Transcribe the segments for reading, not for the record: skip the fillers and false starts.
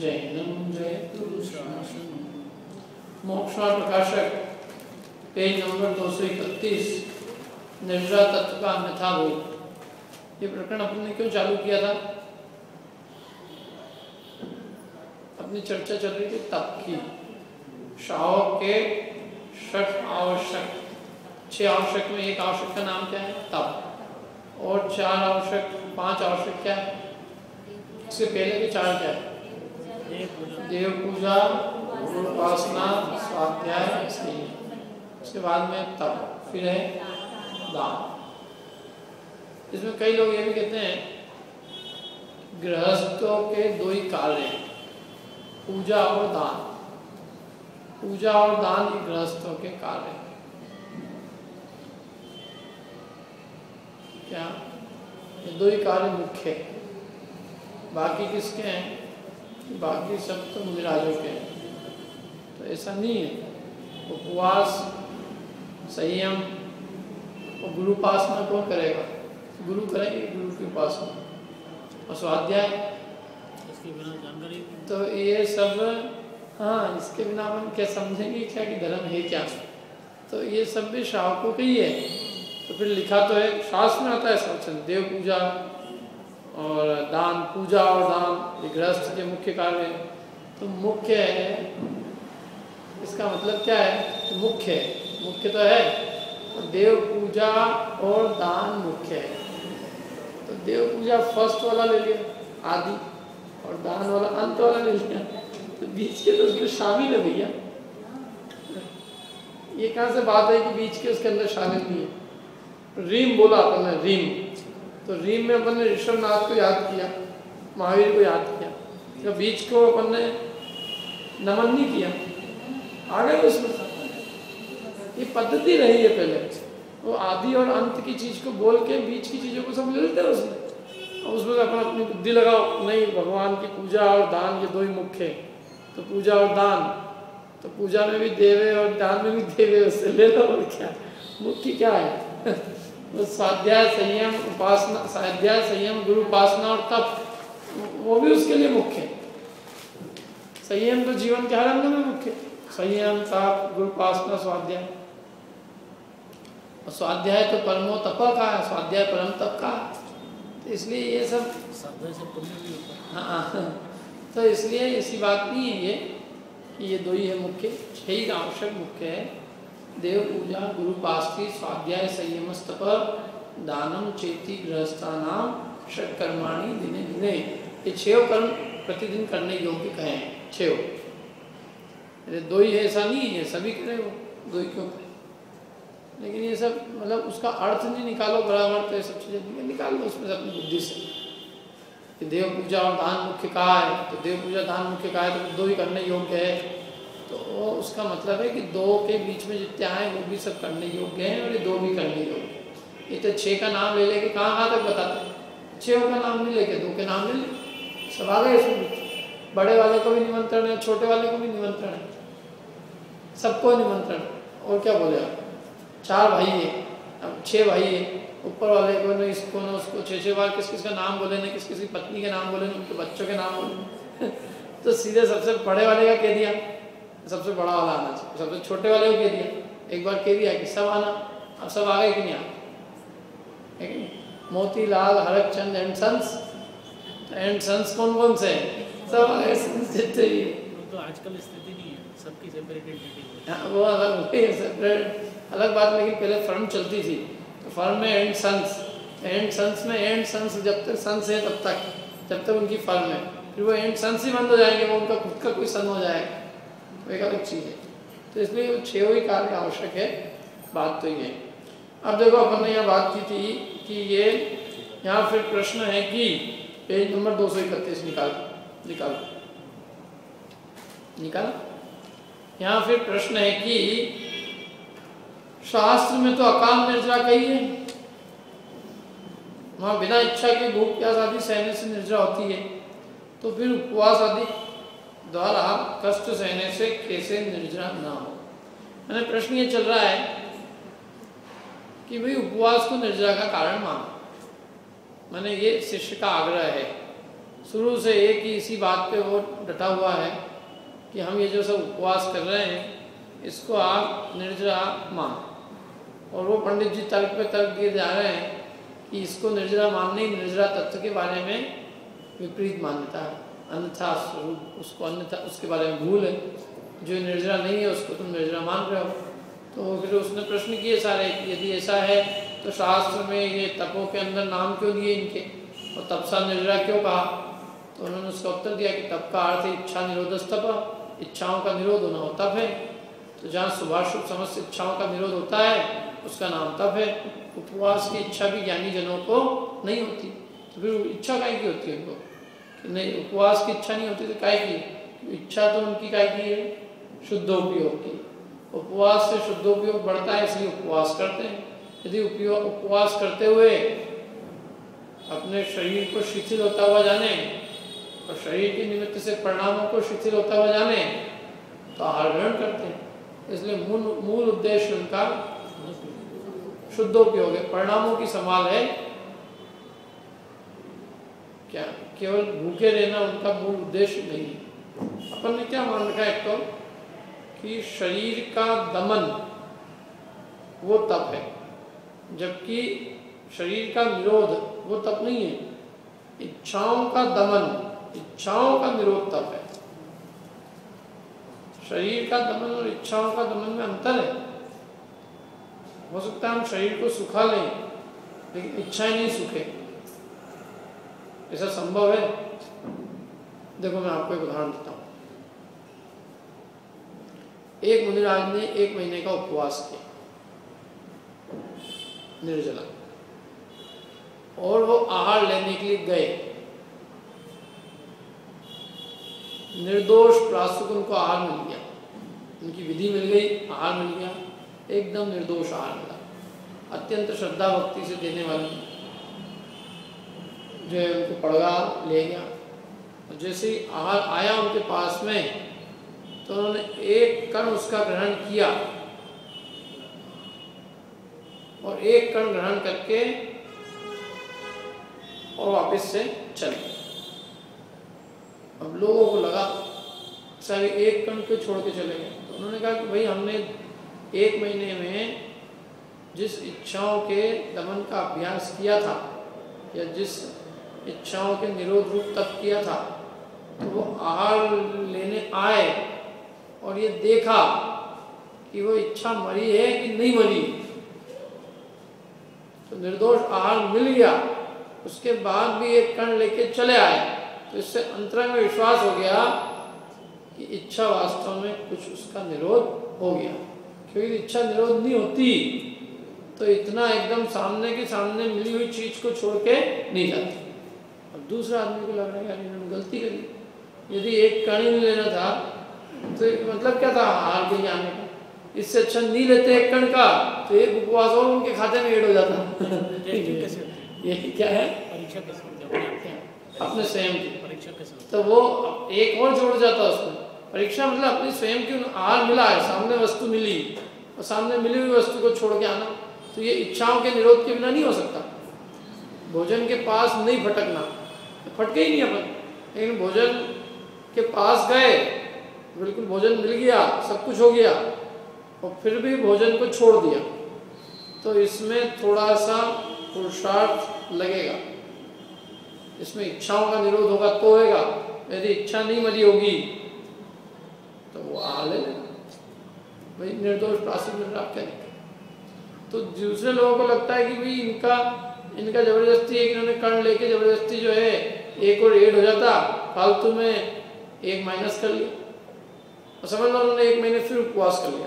जैनम जय गुरु शासन। मोक्षा प्रकाशक पेज नंबर 231 निर्जरा तत्व का अन्यथा बोध। ये प्रकरण अपन ने क्यों चालू किया था? अपनी चर्चा चल रही थी तप की, शाओ के षट आवश्यक, 6 आवश्यक में एक आवश्यक का नाम क्या है? तप। और 4 आवश्यक 5 आवश्यक क्या है? इससे पहले के 4 क्या है? देव पूजा, उपासना, स्वाध्याय, इसके बाद में तप, फिर है दान। इसमें कई लोग ये भी कहते हैं गृहस्थों के 2 ही कार्य हैं, पूजा और दान। पूजा और दान ये गृहस्थों के कार्य हैं। क्या ये 2 ही कार्य मुख्य है? बाकी किसके हैं? बाकी सब तो मुनिराजों के हैं। तो ऐसा नहीं है, उपवास, संयम और गुरु उपासना कौन करेगा? गुरु करेंगे, गुरु की उपासना और स्वाध्याय, इसके बिना जानकारी तो ये सब, हाँ, इसके बिना हम क्या समझेंगे क्या कि धर्म है क्या? तो ये सब भी श्रावकों के ही है। तो फिर लिखा तो है, शास्त्र में आता है सब, देव पूजा और दान, पूजा और दान ये गृहस्थ के मुख्य कार्य हैं। तो मुख्य है इसका मतलब क्या है? तो मुख्य है, मुख्य तो है, तो देव पूजा और दान मुख्य है। तो देव पूजा फर्स्ट वाला ले लिया आदि, और दान वाला अंत वाला ले लिया, तो बीच के तो उसमें शामिल है भैया। ये कहाँ से बात है कि बीच के उसके अंदर शामिल नहीं है? रीम बोला अपन ने, रीम, तो रीम में अपन ने ऋषभनाथ को याद किया, महावीर को याद किया, तो बीच को अपन ने नमन नहीं किया। आगे उसमें ये पद्धति रही है, पहले वो आदि और अंत की चीज़ को बोल के बीच की चीज़ों को समझ लेते हैं उसमें, और उसमें अपन अपनी बुद्धि लगाओ, नहीं भगवान की पूजा और दान ये 2 ही मुख्य है। तो पूजा और दान, तो पूजा में भी देवे और दान में भी देवे, उससे ले लो, और क्या मुख्य क्या है? स्वाध्याय, संयम, उपासना, स्वाध्याय, संयम, गुरु उपासना और तप, वो भी उसके लिए मुख्य है। संयम तो जीवन के हर अंग में मुख्य है, संयम, तप, गुरु उपासना, स्वाध्याय। और स्वाध्याय तो परमो तप का है, स्वाध्याय परम तप का, तो इसलिए ये सब स्वाध्याय से पुण्य भी होता है। हाँ, तो इसलिए ऐसी बात नहीं है ये कि ये 2 ही है मुख्य, 6 आवश्यक मुख्य है, देव पूजा, गुरु पास्ति, स्वाध्याय, संयम, तप, दानम चेति गृहस्थानाम षट्कर्माणि दिने दिने। ये 6 कर्म प्रतिदिन करने योग्य कहे हैं, 6। 2 ही है ऐसा नहीं है, सभी करें, वो 2 ही क्यों करें? लेकिन ये सब मतलब उसका अर्थ नहीं निकालो बराबर, तो ये सब चीज़ें निकाल दो उसमें अपनी बुद्धि से कि देव पूजा और दान मुख्य कहा है, तो देव पूजा दान मुख्य कहा है, तो 2 ही करने योग्य है। तो उसका मतलब है कि 2 के बीच में जितने आए वो भी सब करने योग्य हैं, और ये 2 भी करने योग्य हैं। ये तो 6 का नाम ले लेके कहाँ तक बताते हैं? 6 का नाम नहीं लेके 2 के नाम ले ले, सब आ गए इसमें। बड़े वाले को भी निमंत्रण है, छोटे वाले को भी निमंत्रण है, सबको निमंत्रण। और क्या बोले आप? 4 भाई है, अब 6 भाई है, ऊपर वाले को न इसको न उसको 6-6 बार किस किस का नाम बोले, न किस किस की पत्नी के नाम बोले, न उनके बच्चों के नाम बोले। तो सीधे सबसे बड़े वाले का कह दिया सबसे बड़ा वाला आना चाहिए, सबसे छोटे वाले को कह दिया, एक बार कह दिया कि सब आना। अब सब आ गए कि नहीं आए? Motilal Harak Chand and sons, and sons कौन कौन से हैं? सब आ गए, सन्स जितने भी। तो आजकल स्थिति नहीं है, सबकी सेपरेटेड, वो अलग सेपरेट अलग बात। लेकिन पहले फर्म चलती थी, तो फर्म में एंड सन्स, एंड सन्स में एंड सन्स, जब तक सन्स है तब तक, जब तक उनकी फर्म है, फिर वो एंड सन्स ही बंद हो जाएंगे, वो उनका खुद का कोई सन हो जाएगा, एक अलग चीज़ है। तो इसलिए वो 6 ही कार्य आवश्यक है, बात तो ये है। अब देखो अपन ने यहाँ बात की थी कि ये यहाँ फिर प्रश्न है कि पेज नंबर 231 निकाल। यहाँ फिर प्रश्न है कि शास्त्र में तो अकाम निर्जरा कही है, वहाँ बिना इच्छा के भूख प्यास आदि सहने से निर्जरा होती है, तो फिर उपवास आदि द्वारा कष्ट सहने से कैसे निर्जरा ना हो? मैंने प्रश्न ये चल रहा है कि भाई उपवास को निर्जरा का कारण मानो, मैंने ये शिष्य का आग्रह है शुरू से एक ही इसी बात पे वो डटा हुआ है कि हम ये जो सब उपवास कर रहे हैं इसको आप निर्जरा मान, और वो पंडित जी तर्क पे तर्क दिए जा रहे हैं कि इसको निर्जरा मान नहीं, निर्जरा तत्व के बारे में विपरीत मान्यता है, अन्यथा स्वरूप उसको, अन्यथा उसके बारे में भूल है, जो निर्जरा नहीं है उसको तुम निर्जरा मान रहे हो। तो फिर उसने प्रश्न किए सारे, यदि ऐसा है तो शास्त्र में ये तपों के अंदर नाम क्यों दिए इनके, और तपसा निर्जरा क्यों कहा? तो उन्होंने उसका उत्तर दिया कि तप का अर्थ इच्छा निरोधस्तप, इच्छाओं का निरोध होना होता है, तो जहाँ शुभाशुभ समस्त इच्छाओं का निरोध होता है उसका नाम तप है। उपवास की इच्छा भी ज्ञानी जनों को नहीं होती, तो फिर इच्छा काहे की होती है उनको, कि नहीं उपवास की इच्छा नहीं होती तो काहे की, इच्छा तो उनकी काहे की है, शुद्धोपयोग की। उपवास से शुद्धोपयोग बढ़ता है इसलिए उपवास करते हैं। यदि उपवास करते हुए अपने शरीर को शिथिल होता हुआ जाने और शरीर के निमित्त से परिणामों को शिथिल होता हुआ जाने तो आहार ग्रहण करते हैं, इसलिए मूल उद्देश्य उनका शुद्धोपयोग है, परिणामों की संभाल है, क्या केवल भूखे रहना उनका मूल उद्देश्य नहीं है। अपन ने क्या मान रखा है, एक तो कि शरीर का दमन वो तप है, जबकि शरीर का निरोध वो तप नहीं है, इच्छाओं का दमन, इच्छाओं का निरोध तप है। शरीर का दमन और इच्छाओं का दमन में अंतर है। हो सकता है हम शरीर को सुखा लें लेकिन इच्छाएं नहीं सूखे, ऐसा संभव है? देखो मैं आपको एक उदाहरण देता हूँ। एक मुनिराज ने 1 महीने का उपवास किया निर्जला, और वो आहार लेने के लिए गए, निर्दोष प्रासुक उनको आहार मिल गया, उनकी विधि मिल गई, आहार मिल गया, एकदम निर्दोष आहार मिला, अत्यंत श्रद्धा भक्ति से देने वाली जो है उनको पड़गा ले गया। और जैसे ही आहार आया उनके पास में तो उन्होंने एक कण उसका ग्रहण किया, और एक कण ग्रहण करके और वापस से चले। अब लोगों को लगा सारे एक कण क्यों छोड़ के चले गए, तो उन्होंने कहा कि भाई हमने 1 महीने में जिस इच्छाओं के दमन का अभ्यास किया था या जिस इच्छाओं के निरोध रूप तप किया था, तो वो आहार लेने आए और ये देखा कि वो इच्छा मरी है कि नहीं मरी, तो निर्दोष आहार मिल गया, उसके बाद भी एक कण लेके चले आए, तो इससे अंतरंग में विश्वास हो गया कि इच्छा वास्तव में कुछ उसका निरोध हो गया, क्योंकि इच्छा निरोध नहीं होती तो इतना एकदम सामने के सामने मिली हुई चीज को छोड़ के नहीं जाती। अब दूसरा आदमी को लग रहा है यार इन्होंने गलती करी, यदि एक कण ही नहीं लेना था तो मतलब क्या था हार के आने का, इससे अच्छा नहीं लेते एक कण का तो एक उपवास और उनके खाते में ऐड हो जाता। ये क्या है अपने स्वयं की परीक्षा, तो वो एक और जोड़ जाता उसमें परीक्षा, मतलब अपने स्वयं की आहार मिला है, सामने वस्तु मिली और सामने मिली हुई वस्तु को छोड़ के आना, तो ये इच्छाओं के निरोध के बिना नहीं हो सकता। भोजन के पास नहीं भटकना, फटके ही नहीं अपन, लेकिन भोजन के पास गए, बिल्कुल भोजन मिल गया, सब कुछ हो गया और फिर भी भोजन को छोड़ दिया, तो इसमें थोड़ा सा पुरुषार्थ लगेगा, इसमें इच्छाओं का निरोध होगा तो होगा, यदि इच्छा नहीं मरी होगी तो वो आ ले भाई निर्दोष प्रासंगिक मिल रहा क्या नहीं। तो दूसरे लोगों को लगता है कि भाई इनका जबरदस्ती है कि इन्होंने कर्ण लेके जबरदस्ती जो है एक और एड हो जाता, फालतू में एक माइनस कर लिया, और समझ लो उन्होंने 1 महीने फिर उपवास कर लिया,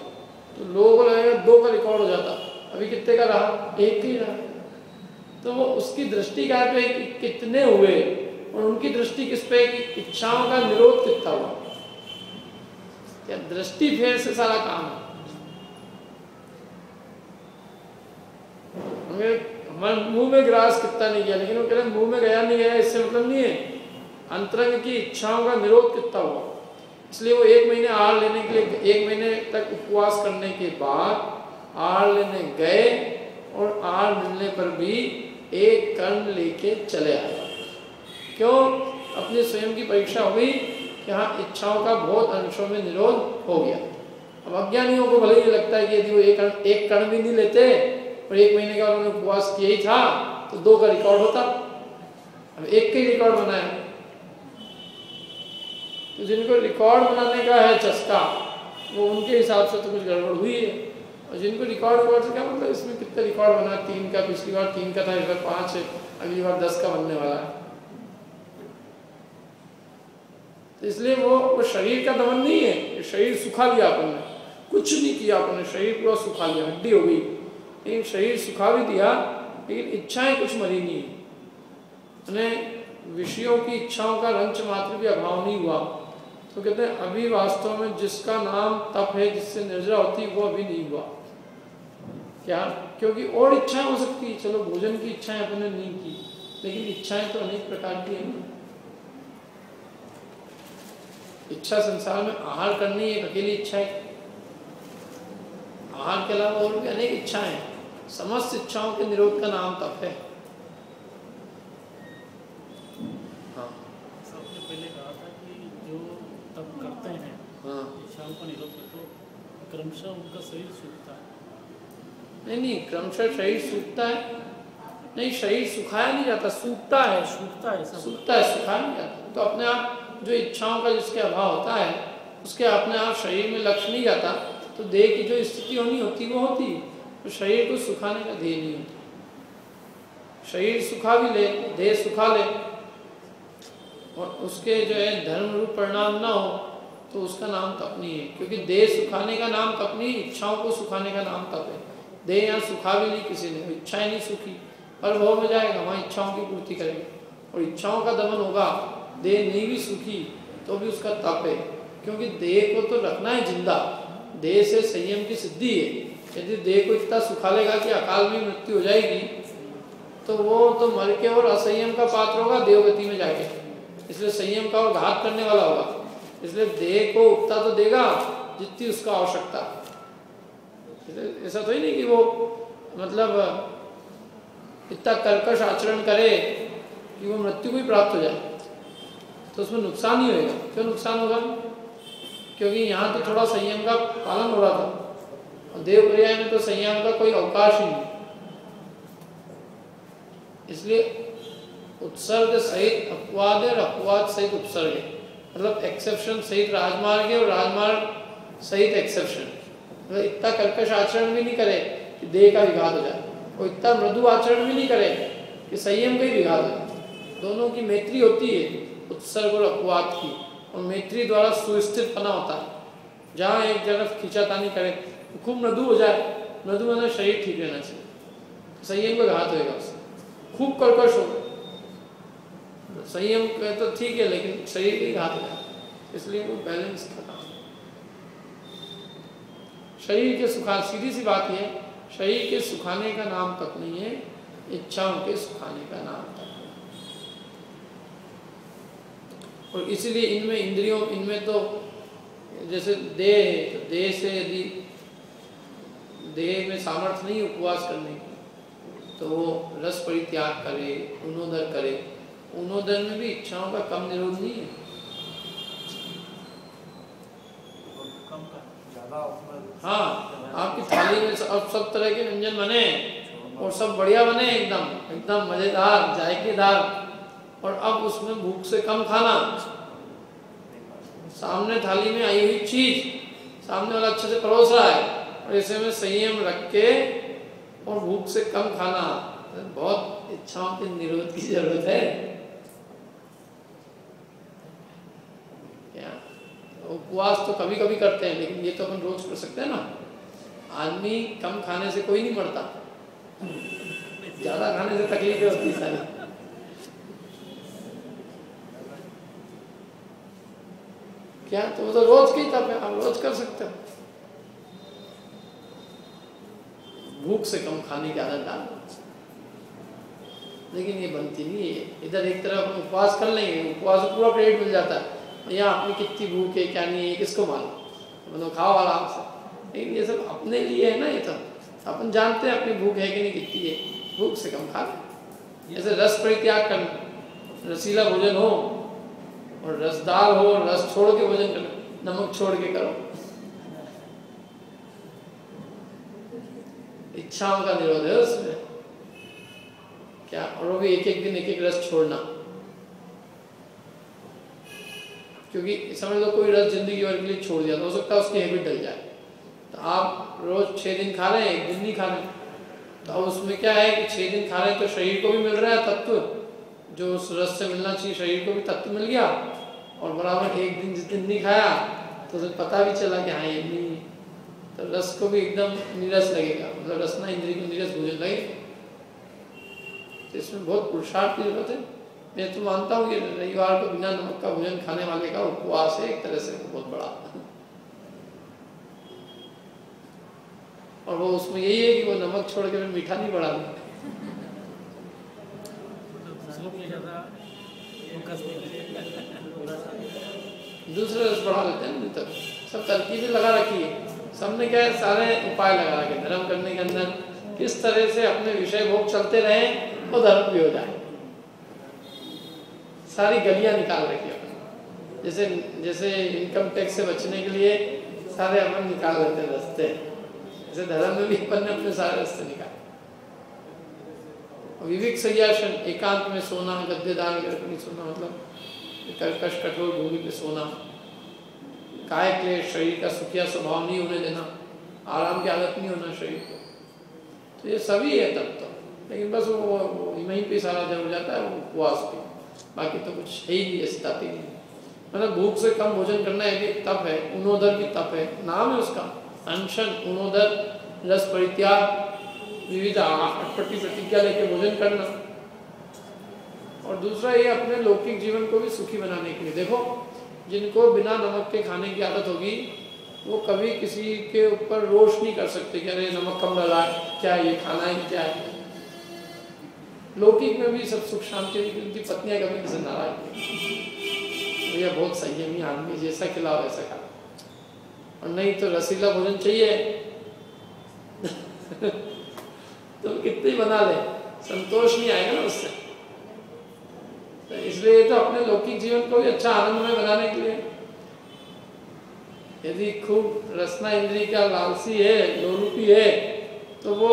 तो लोगों को लगेगा 2 का रिकॉर्ड हो जाता, अभी कितने का रहा, 1 का ही रहा। तो वो उसकी दृष्टि क्या पे कितने हुए और उनकी दृष्टि किस पे कि इच्छाओं का निरोध कितना हुआ, क्या दृष्टि फेर से सारा काम है। हमारे मुंह में ग्रास कितना नहीं गया, लेकिन वो कह रहे मुंह में गया नहीं गया इससे मतलब नहीं है, अंतरंग की इच्छाओं का निरोध कितना हुआ। इसलिए वो 1 महीने आहार लेने के लिए 1 महीने तक उपवास करने के बाद आहार लेने गए और आहार मिलने पर भी एक कण लेके चले आए, क्यों? अपने स्वयं की परीक्षा हो गई, यहाँ इच्छाओं का बहुत अंशों में निरोध हो गया। अब अज्ञानियों को भले ही लगता है कि यदि वो एक कण भी नहीं लेते और एक महीने का उन्होंने उपवास किया ही था तो 2 का रिकॉर्ड होता, अब 1 का ही रिकॉर्ड बनाया। तो जिनको रिकॉर्ड बनाने का है चस्का वो उनके हिसाब से तो कुछ गड़बड़ हुई है, और जिनको रिकॉर्ड क्या मतलब इसमें कितना रिकॉर्ड बना, 3 का पिछली बार 3 का था, इस बार 5 है, अगली बार 10 का बनने वाला है। तो इसलिए वो शरीर का दमन नहीं है, शरीर सुखा लिया अपन ने, कुछ नहीं किया अपन ने, शरीर पूरा सुखा लिया, हड्डी हो गई, लेकिन शरीर सुखा भी दिया लेकिन इच्छाएं कुछ मरी नहीं है, उन्हें विषयों की इच्छाओं का रंच मात्र भी अभाव नहीं हुआ। तो कहते हैं अभी वास्तव में जिसका नाम तप है, जिससे निर्जरा होती, वो अभी नहीं हुआ। क्या? क्योंकि और इच्छाएं हो सकती है, चलो भोजन की इच्छाएं अपने नहीं की, लेकिन इच्छाएं तो अनेक प्रकार की हैं। इच्छा संसार में आहार करनी एक अकेली इच्छा है, आहार के अलावा और भी अनेक इच्छाएं हैं। समस्त इच्छाओं के निरोध का नाम तप है। हाँ, सबने पहले कहा था कि जो तप करते हैं, इच्छाओं का निरोध करते हैं, क्रमशः उनका शरीर सूखता है। नहीं, क्रमशः शरीर सूखता है नहीं, शरीर सुखाया नहीं जाता, सूखता है, सुखाया नहीं जाता। तो अपने आप जो इच्छाओं का जिसके अभाव होता है उसके अपने आप शरीर में लक्ष्य नहीं जाता, तो देह की जो स्थिति होनी होती वो होती, तो शरीर को सुखाने का देह नहीं होता। शरीर सुखा भी ले, देह सुखा ले, और उसके जो है धर्म रूप परिणाम ना हो, तो उसका नाम तप नहीं है, क्योंकि देह सुखाने का नाम तप नहीं, इच्छाओं को सुखाने का नाम तप है। देह यहाँ सुखा भी नहीं किसी ने, इच्छाएं नहीं सुखी, पर वो हो जाएगा वहाँ इच्छाओं की पूर्ति करेगा, और इच्छाओं का दमन होगा, देह नहीं भी सुखी तो भी उसका तप है, क्योंकि देह को तो रखना है जिंदा, देह से संयम की सिद्धि है। यदि देह को इतना सुखा लेगा कि अकाल में मृत्यु हो जाएगी तो वो तो मर के और असंयम का पात्र होगा, देवगति में जाके, इसलिए संयम का और घात करने वाला होगा। इसलिए देह को उतना तो देगा जितनी उसका आवश्यकता, ऐसा तो ही नहीं कि वो मतलब इतना कर्कश आचरण करे कि वो मृत्यु को ही प्राप्त हो जाए, तो उसमें नुकसान ही होगा। क्यों नुकसान होगा? क्योंकि यहाँ तो थोड़ा संयम का पालन हो रहा था, और देव पर्याय में तो संयम का कोई अवकाश ही नहीं। इसलिए उत्सर्ग सहित अपवाद है और अपवाद सहित उत्सर्ग है, मतलब एक्सेप्शन सहित राजमार्ग है और राजमार्ग सहित एक्सेप्शन। इतना कर्कश आचरण भी नहीं करे कि देह का विघात हो जाए, और इतना मृदु आचरण भी नहीं करे कि संयम का ही विघात हो जाए। दोनों की मैत्री होती है, उत्सर्ग और अपवाद की, और मैत्री द्वारा सुस्थित पना होता है, जहाँ एक जगह खींचातानी करे, तो खूब मृदु हो जाए, मृदु होना शरीर ठीक रहना चाहिए, संयम का घात होगा उससे। खूब कर्कश हो, संयम तो ठीक है लेकिन शरीर का ही घात हो जाए, इसलिए वो बैलेंस था। शरीर के सुखा, सीधी सी बात है, शरीर के सुखाने का नाम तप नहीं है, इच्छाओं के सुखाने का नाम तप है। और इसीलिए इनमें इंद्रियों, इनमें तो जैसे देह है, तो देह से यदि देह में सामर्थ्य नहीं उपवास करने की, तो वो रस परित्याग करे, उनोदर करे। उनोदर में भी इच्छाओं का कम निरोध नहीं है, हाँ, आपकी थाली में अब सब तरह के व्यंजन बने और सब बढ़िया बने, एकदम एकदम मजेदार, जायकेदार, और अब उसमें भूख से कम खाना। सामने थाली में आई हुई चीज सामने वाला अच्छे से परोस रहा है, और ऐसे में संयम रख के और भूख से कम खाना, बहुत इच्छाओं के निरोध की जरूरत है। क्या उपवास तो कभी कभी करते हैं, लेकिन ये तो अपन रोज कर सकते हैं ना। आदमी कम खाने से कोई नहीं मरता, ज्यादा खाने से तकलीफें होती सारी। क्या? तो वो तो रोज की तप है, आप रोज कर सकते हो, भूख से कम खाने की आदत डाल। लेकिन ये बनती नहीं है। इधर एक तरफ हम उपवास कर लेंगे, उपवास से पूरा पेट मिल जाता है, यहाँ आपने कितनी भूख है, क्या नहीं है, किसको मालूम, मतलब खाओ आराम से। लेकिन ये सब अपने लिए है ना, ये तो अपन जानते हैं अपनी भूख है कि नहीं, कितनी है, भूख से कम खा। जैसे रस परित्याग करना, रसीला भोजन हो और रसदार हो, रस छोड़ के भोजन करो, नमक छोड़ के करो। इच्छाओं का निरोध है उसमें क्या, और वो भी एक एक दिन एक एक रस छोड़ना, क्योंकि समझ लो कोई रस जिंदगी भर के लिए छोड़ दिया तो हो सकता है उसकी हैबिट डल जाए। तो आप रोज 6 दिन खा रहे हैं, एक दिन नहीं खा रहे, तो अब उसमें क्या है कि 6 दिन खा रहे हैं तो शरीर को भी मिल रहा है तत्व, जो उस रस से मिलना चाहिए शरीर को भी तत्व मिल गया, और बराबर एक दिन जिस दिन नहीं खाया तो उसे पता भी चला कि हाँ ये नहीं, तो रस को भी एकदम नीरस लगेगा, मतलब रसना इंद्रिय को नीरस भोजन लगेगा। इसमें बहुत पुरुषार्थ की जरूरत है। मैं तो मानता हूँ कि रविवार को बिना नमक का भोजन खाने वाले का उपवास है एक तरह से बहुत बड़ा, और वो उसमें यही है कि वो नमक छोड़ के मीठा नहीं बढ़ा दें। दूसरे रस बढ़ा लेते हैं तब, सब तरकीबें लगा रखी है सबने, क्या है सारे उपाय लगा रखे धर्म करने के अंदर, किस तरह से अपने विषय भोग चलते रहे और धर्म भी हो जाए, सारी गलियां निकाल रखी अपने। जैसे जैसे इनकम टैक्स से बचने के लिए सारे अपन निकाल लेते रास्ते, जैसे धर्म में भी अपन ने अपने सारे रास्ते निकाले। विवेक संयासन, एकांत में सोना, गद्देदार में सोना, मतलब कर्कश कठोर भूमि पे सोना, काय क्लेश, शरीर का सुखिया स्वभाव नहीं होने देना, आराम की आदत नहीं होना शरीर को, तो ये सभी है तब तो। लेकिन बस वो वहीं पे सारा जम जाता है, वो उपवास पे, बाकी तो कुछ है ही नहीं, अस्ताती नहीं, मतलब भूख से कम भोजन करना है। एक तप है, उनोदर की तप है, नाम है उसका अनशन उनोदर, रस परित्याग, विविध अटपटी प्रतिज्ञा लेके भोजन करना। और दूसरा ये अपने लौकिक जीवन को भी सुखी बनाने के लिए, देखो जिनको बिना नमक के खाने की आदत होगी वो कभी किसी के ऊपर रोष नहीं कर सकते कि अरे नमक कम डाला, क्या ये खाना ही क्या है। लौकिक में भी सब सुख शांति, उनकी पत्नियां कभी किसी नाराज नहीं, भैया बहुत संयमी आदमी, जैसा खिलाओ वैसा खा, और नहीं तो रसीला भोजन चाहिए तो कितने बना ले, संतोष नहीं आएगा ना उससे। तो इसलिए तो अपने लौकिक जीवन को भी अच्छा आनंदमय बनाने के लिए, यदि खूब रसना इंद्री का लालसी है, लोलुपी है, तो वो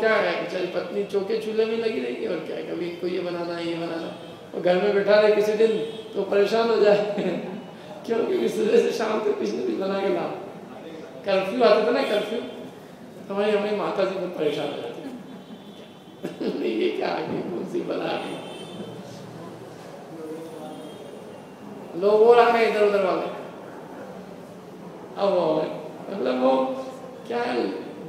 क्या है, चल पत्नी चौके चूल्हे में लगी रहेगी, और क्या है कभी इनको ये बनाना है ये बनाना, और घर में बैठा रहे किसी दिन तो परेशान हो जाए क्योंकि इस तरह से शाम को कुछ न कुछ बना के ला। कर्फ्यू आता था ना, कर्फ्यू हमारी हमारी माता जी बहुत परेशान हो जाती ये क्या आगे कौन सी बना लोग और आ गए इधर उधर वाले। अब मतलब वो क्या है,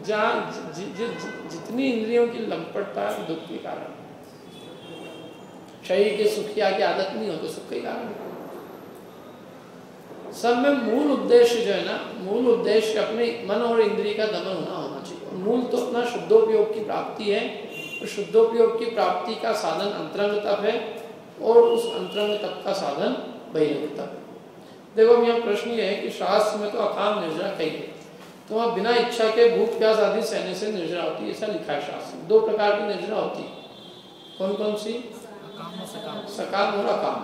जहाँ जितनी इंद्रियों की लंपटता दुख के कारण, शरीर के सुखिया की आदत नहीं हो तो सुख के कारण। सब में मूल उद्देश्य जो है ना, मूल उद्देश्य अपने मन और इंद्रिय का दमन होना चाहिए। मूल तो अपना शुद्धोपयोग की प्राप्ति है, और शुद्धोपयोग की प्राप्ति का साधन अंतरंग तप है, और उस अंतरंग तप का साधन बहिरंग तप है। देखो यहाँ प्रश्न ये है कि शास्त्र में तो अकाम निर्जरा कही है, तो वहाँ बिना इच्छा के भूख प्यास आदि सहने से निर्जरा होती है, ऐसा लिखा है शास्त्र। 2 प्रकार की निर्जरा होती है, कौन कौन सी? सकाम और अकाम।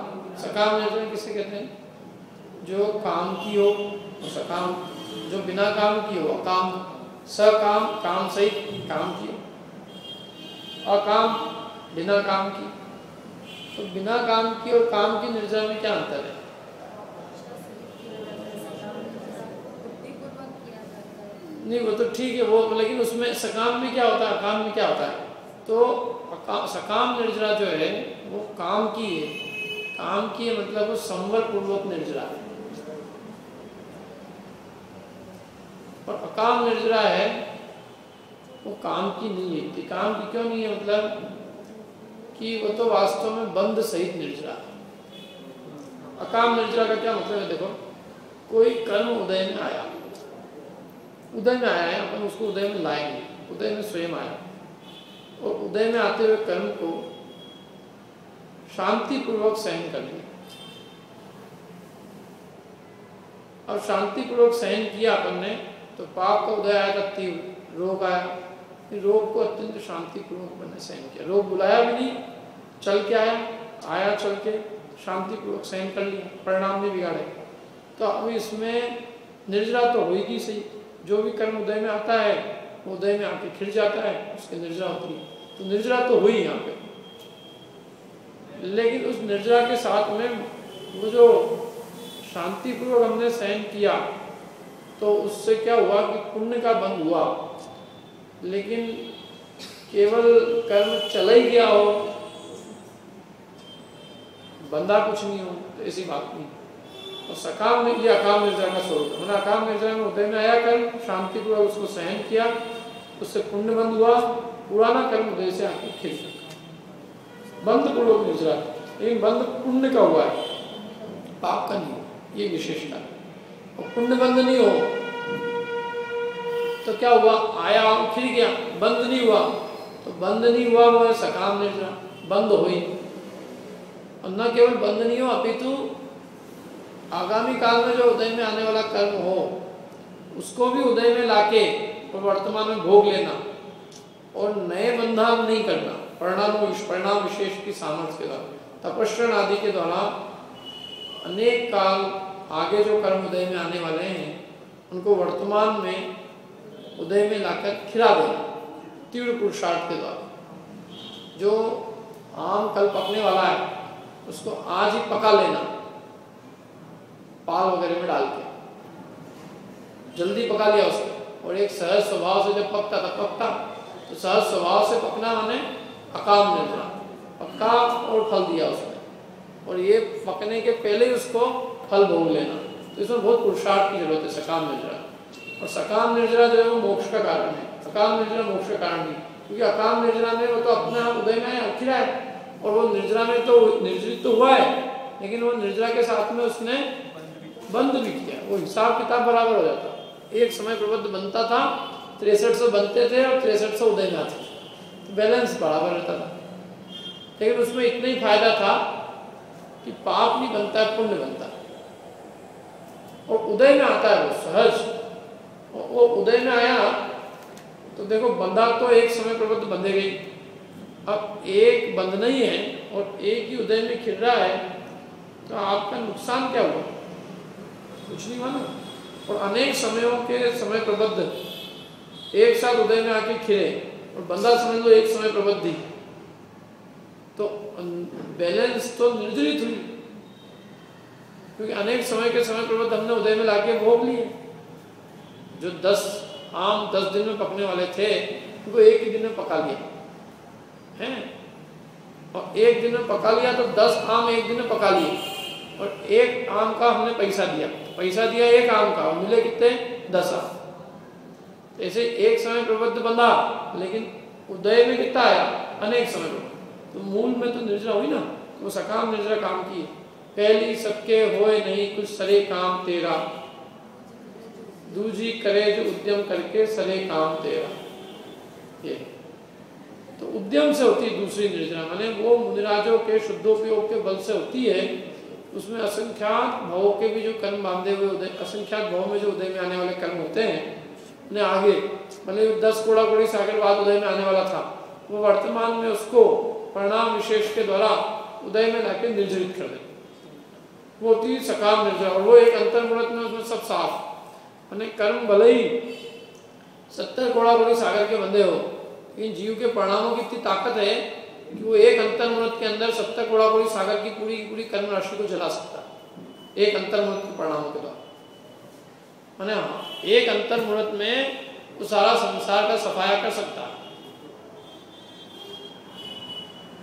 सकाम निर्जरा किसे कहते हैं? जो काम की हो सकाम, जो बिना काम की हो अकाम, सकाम काम सहित काम की हो, अकाम बिना काम की। तो बिना काम की और काम की निर्जरा में क्या अंतर है? नहीं वो तो ठीक है वो, लेकिन उसमें सकाम में क्या होता है, अकाम में क्या होता है? तो सकाम निर्जरा जो है वो काम की है, काम की है मतलब वो संवर पूर्वक निर्जरा है, और अकाम निर्जरा है वो काम की नहीं है। काम की क्यों नहीं है? मतलब कि वो तो वास्तव में बंध सहित निर्जरा है। अकाम निर्जरा का क्या मतलब है? देखो कोई कर्म उदय में आया, उदय में आया है, अपन उसको उदय में लाएंगे, उदय में स्वयं आया, और उदय में आते हुए कर्म को शांतिपूर्वक सहन करेंगे, और शांतिपूर्वक सहन किया अपन ने तो पाप का उदय आया, तीव्र रोग आया, रोग को अत्यंत शांतिपूर्वक मैंने सहन किया, रोग बुलाया भी नहीं, चल के आया, आया चल के शांतिपूर्वक सहन कर लिया, परिणाम नहीं बिगाड़े। तो अब इसमें निर्जरा तो होगी सही, जो भी कर्म उदय में आता है वो उदय में आके खिल जाता है, उसकी निर्जरा होती है। तो निर्जरा तो हुई यहाँ पे, लेकिन उस निर्जरा के साथ में वो जो शांतिपूर्वक हमने सहन किया तो उससे क्या हुआ कि पुण्य का बंद हुआ, लेकिन केवल कर्म चला ही गया हो, बंदा कुछ नहीं हो तो ऐसी बात नहीं। और सकाम में ये अकाम निर्जरा का स्वरूप है, अकाम निर्जरा में उदय में आया कर्म, शांतिपूर्वक उसको सहन किया, उससे पुण्य बंद हुआ, पुराना कर्म उदय से आके खिल गया, बंद पूर्वक निर्जरा, लेकिन बंद पुण्य का हुआ है, पाप का नहीं हो, ये विशेषता। और पुण्य बंद नहीं हो तो क्या हुआ, आया खिल गया, बंद नहीं हुआ, तो बंद नहीं हुआ मगर सकाम निर्जरा बंद हुई। और न केवल बंद नहीं हो अपितु आगामी काल में जो उदय में आने वाला कर्म हो उसको भी उदय में लाके और वर्तमान में भोग लेना और नए बंधन नहीं करना, परिणाम विशेष की सामर्थ्य के द्वारा, तपस्या आदि के द्वारा अनेक काल आगे जो कर्म उदय में आने वाले हैं उनको वर्तमान में उदय में लाकर खिला देना तीव्र पुरुषार्थ के द्वारा। जो आम कल पकने वाला है उसको आज ही पका लेना, पाल वगैरह में डाल के जल्दी पका लिया उसको, और एक सहज स्वभाव से जब पकता तब पकता, तो सहज स्वभाव से पकना माने अकाम निर्जरा, पक्का और फल दिया उसने, और ये पकने के पहले ही उसको फल भोग लेना। तो इसमें बहुत पुरुषार्थ की जरूरत है सकाम निर्जरा, और सकाम निर्जरा जो है वो मोक्ष का कारण है, अकाम निर्जरा मोक्ष का कारण नहीं, क्योंकि अकाम निर्जरा में वो तो अपने उदय में खिला है, और वो निर्जरा में तो निर्जरित तो हुआ है, लेकिन वो निर्जरा के साथ में उसने बंद भी किया, वो हिसाब किताब बराबर हो जाता। एक समय प्रबंध बनता था, 6300 बनते थे और 6300 उदय में आते थे, तो बैलेंस बराबर रहता था। लेकिन उसमें इतना ही फायदा था कि पाप नहीं बनता है, पुण्य बनता है, और उदय में आता है वो सहज। और वो उदय में आया तो देखो, बंदा तो एक समय प्रबंध बंधे गई, अब एक बंद नहीं है और एक ही उदय में खिल रहा है, तो आपका नुकसान क्या हुआ, कुछ नहीं हुआ ना। और अनेक समयों के समय प्रबद्ध एक साथ उदय में आके खिले, और बंदा समझ लो एक समय प्रबद्ध, तो बैलेंस तो निर्जरित हुई, क्योंकि अनेक समय के समय प्रबद्ध हमने उदय में लाके भोग लिए। जो 10 आम 10 दिन में पकने वाले थे उनको एक ही दिन में पका लिया है, और एक दिन में पका लिया तो 10 आम एक दिन में पका लिए, और एक आम का हमने पैसा दिया एक आम का, और मिले कितने, 10 आम। ऐसे एक समय प्रबद्ध बंधा, लेकिन उदय में कितना आया, अनेक समय प्रबद्ध, तो मूल में तो निर्जरा हुई ना, तो सकाम निर्जरा काम की। पहली सबके होए नहीं कुछ सरे काम तेरा, दूजी करे जो उद्यम करके सरे काम तेरा। ये तो उद्यम से होती है दूसरी निर्जरा, माने वो मुनिराजों के शुद्धोपयोग के बल से होती है। उसमें असंख्यात भावों के भी जो कर्म बांधे हुए उदय, असंख्यात भावों में जो उदय में आने वाले कर्म होते हैं उन्हें आगे, माने 10 कोड़ा कोड़ी सागर बाद उदय में आने वाला था, वो वर्तमान में उसको परिणाम विशेष के द्वारा उदय में लाके निर्जरित कर दे, वो होती सकाम निर्जरा। और वो एक अंतर्मुहूर्त में उसमें सब साफ, माने कर्म भले ही 70 कोड़ा कोड़ी सागर के बंधे हो, लेकिन जीव के परिणामों की इतनी ताकत है कि वो एक अंतर्मुहूर्त के अंदर 70 कोड़ा कोड़ी सागर की पूरी कर्म राशि को जला सकता है, एक अंतर्मुहूर्त के परिणामों के द्वारा, माने एक अंतर्मुहूर्त में वो सारा संसार का सफाया कर सकता है,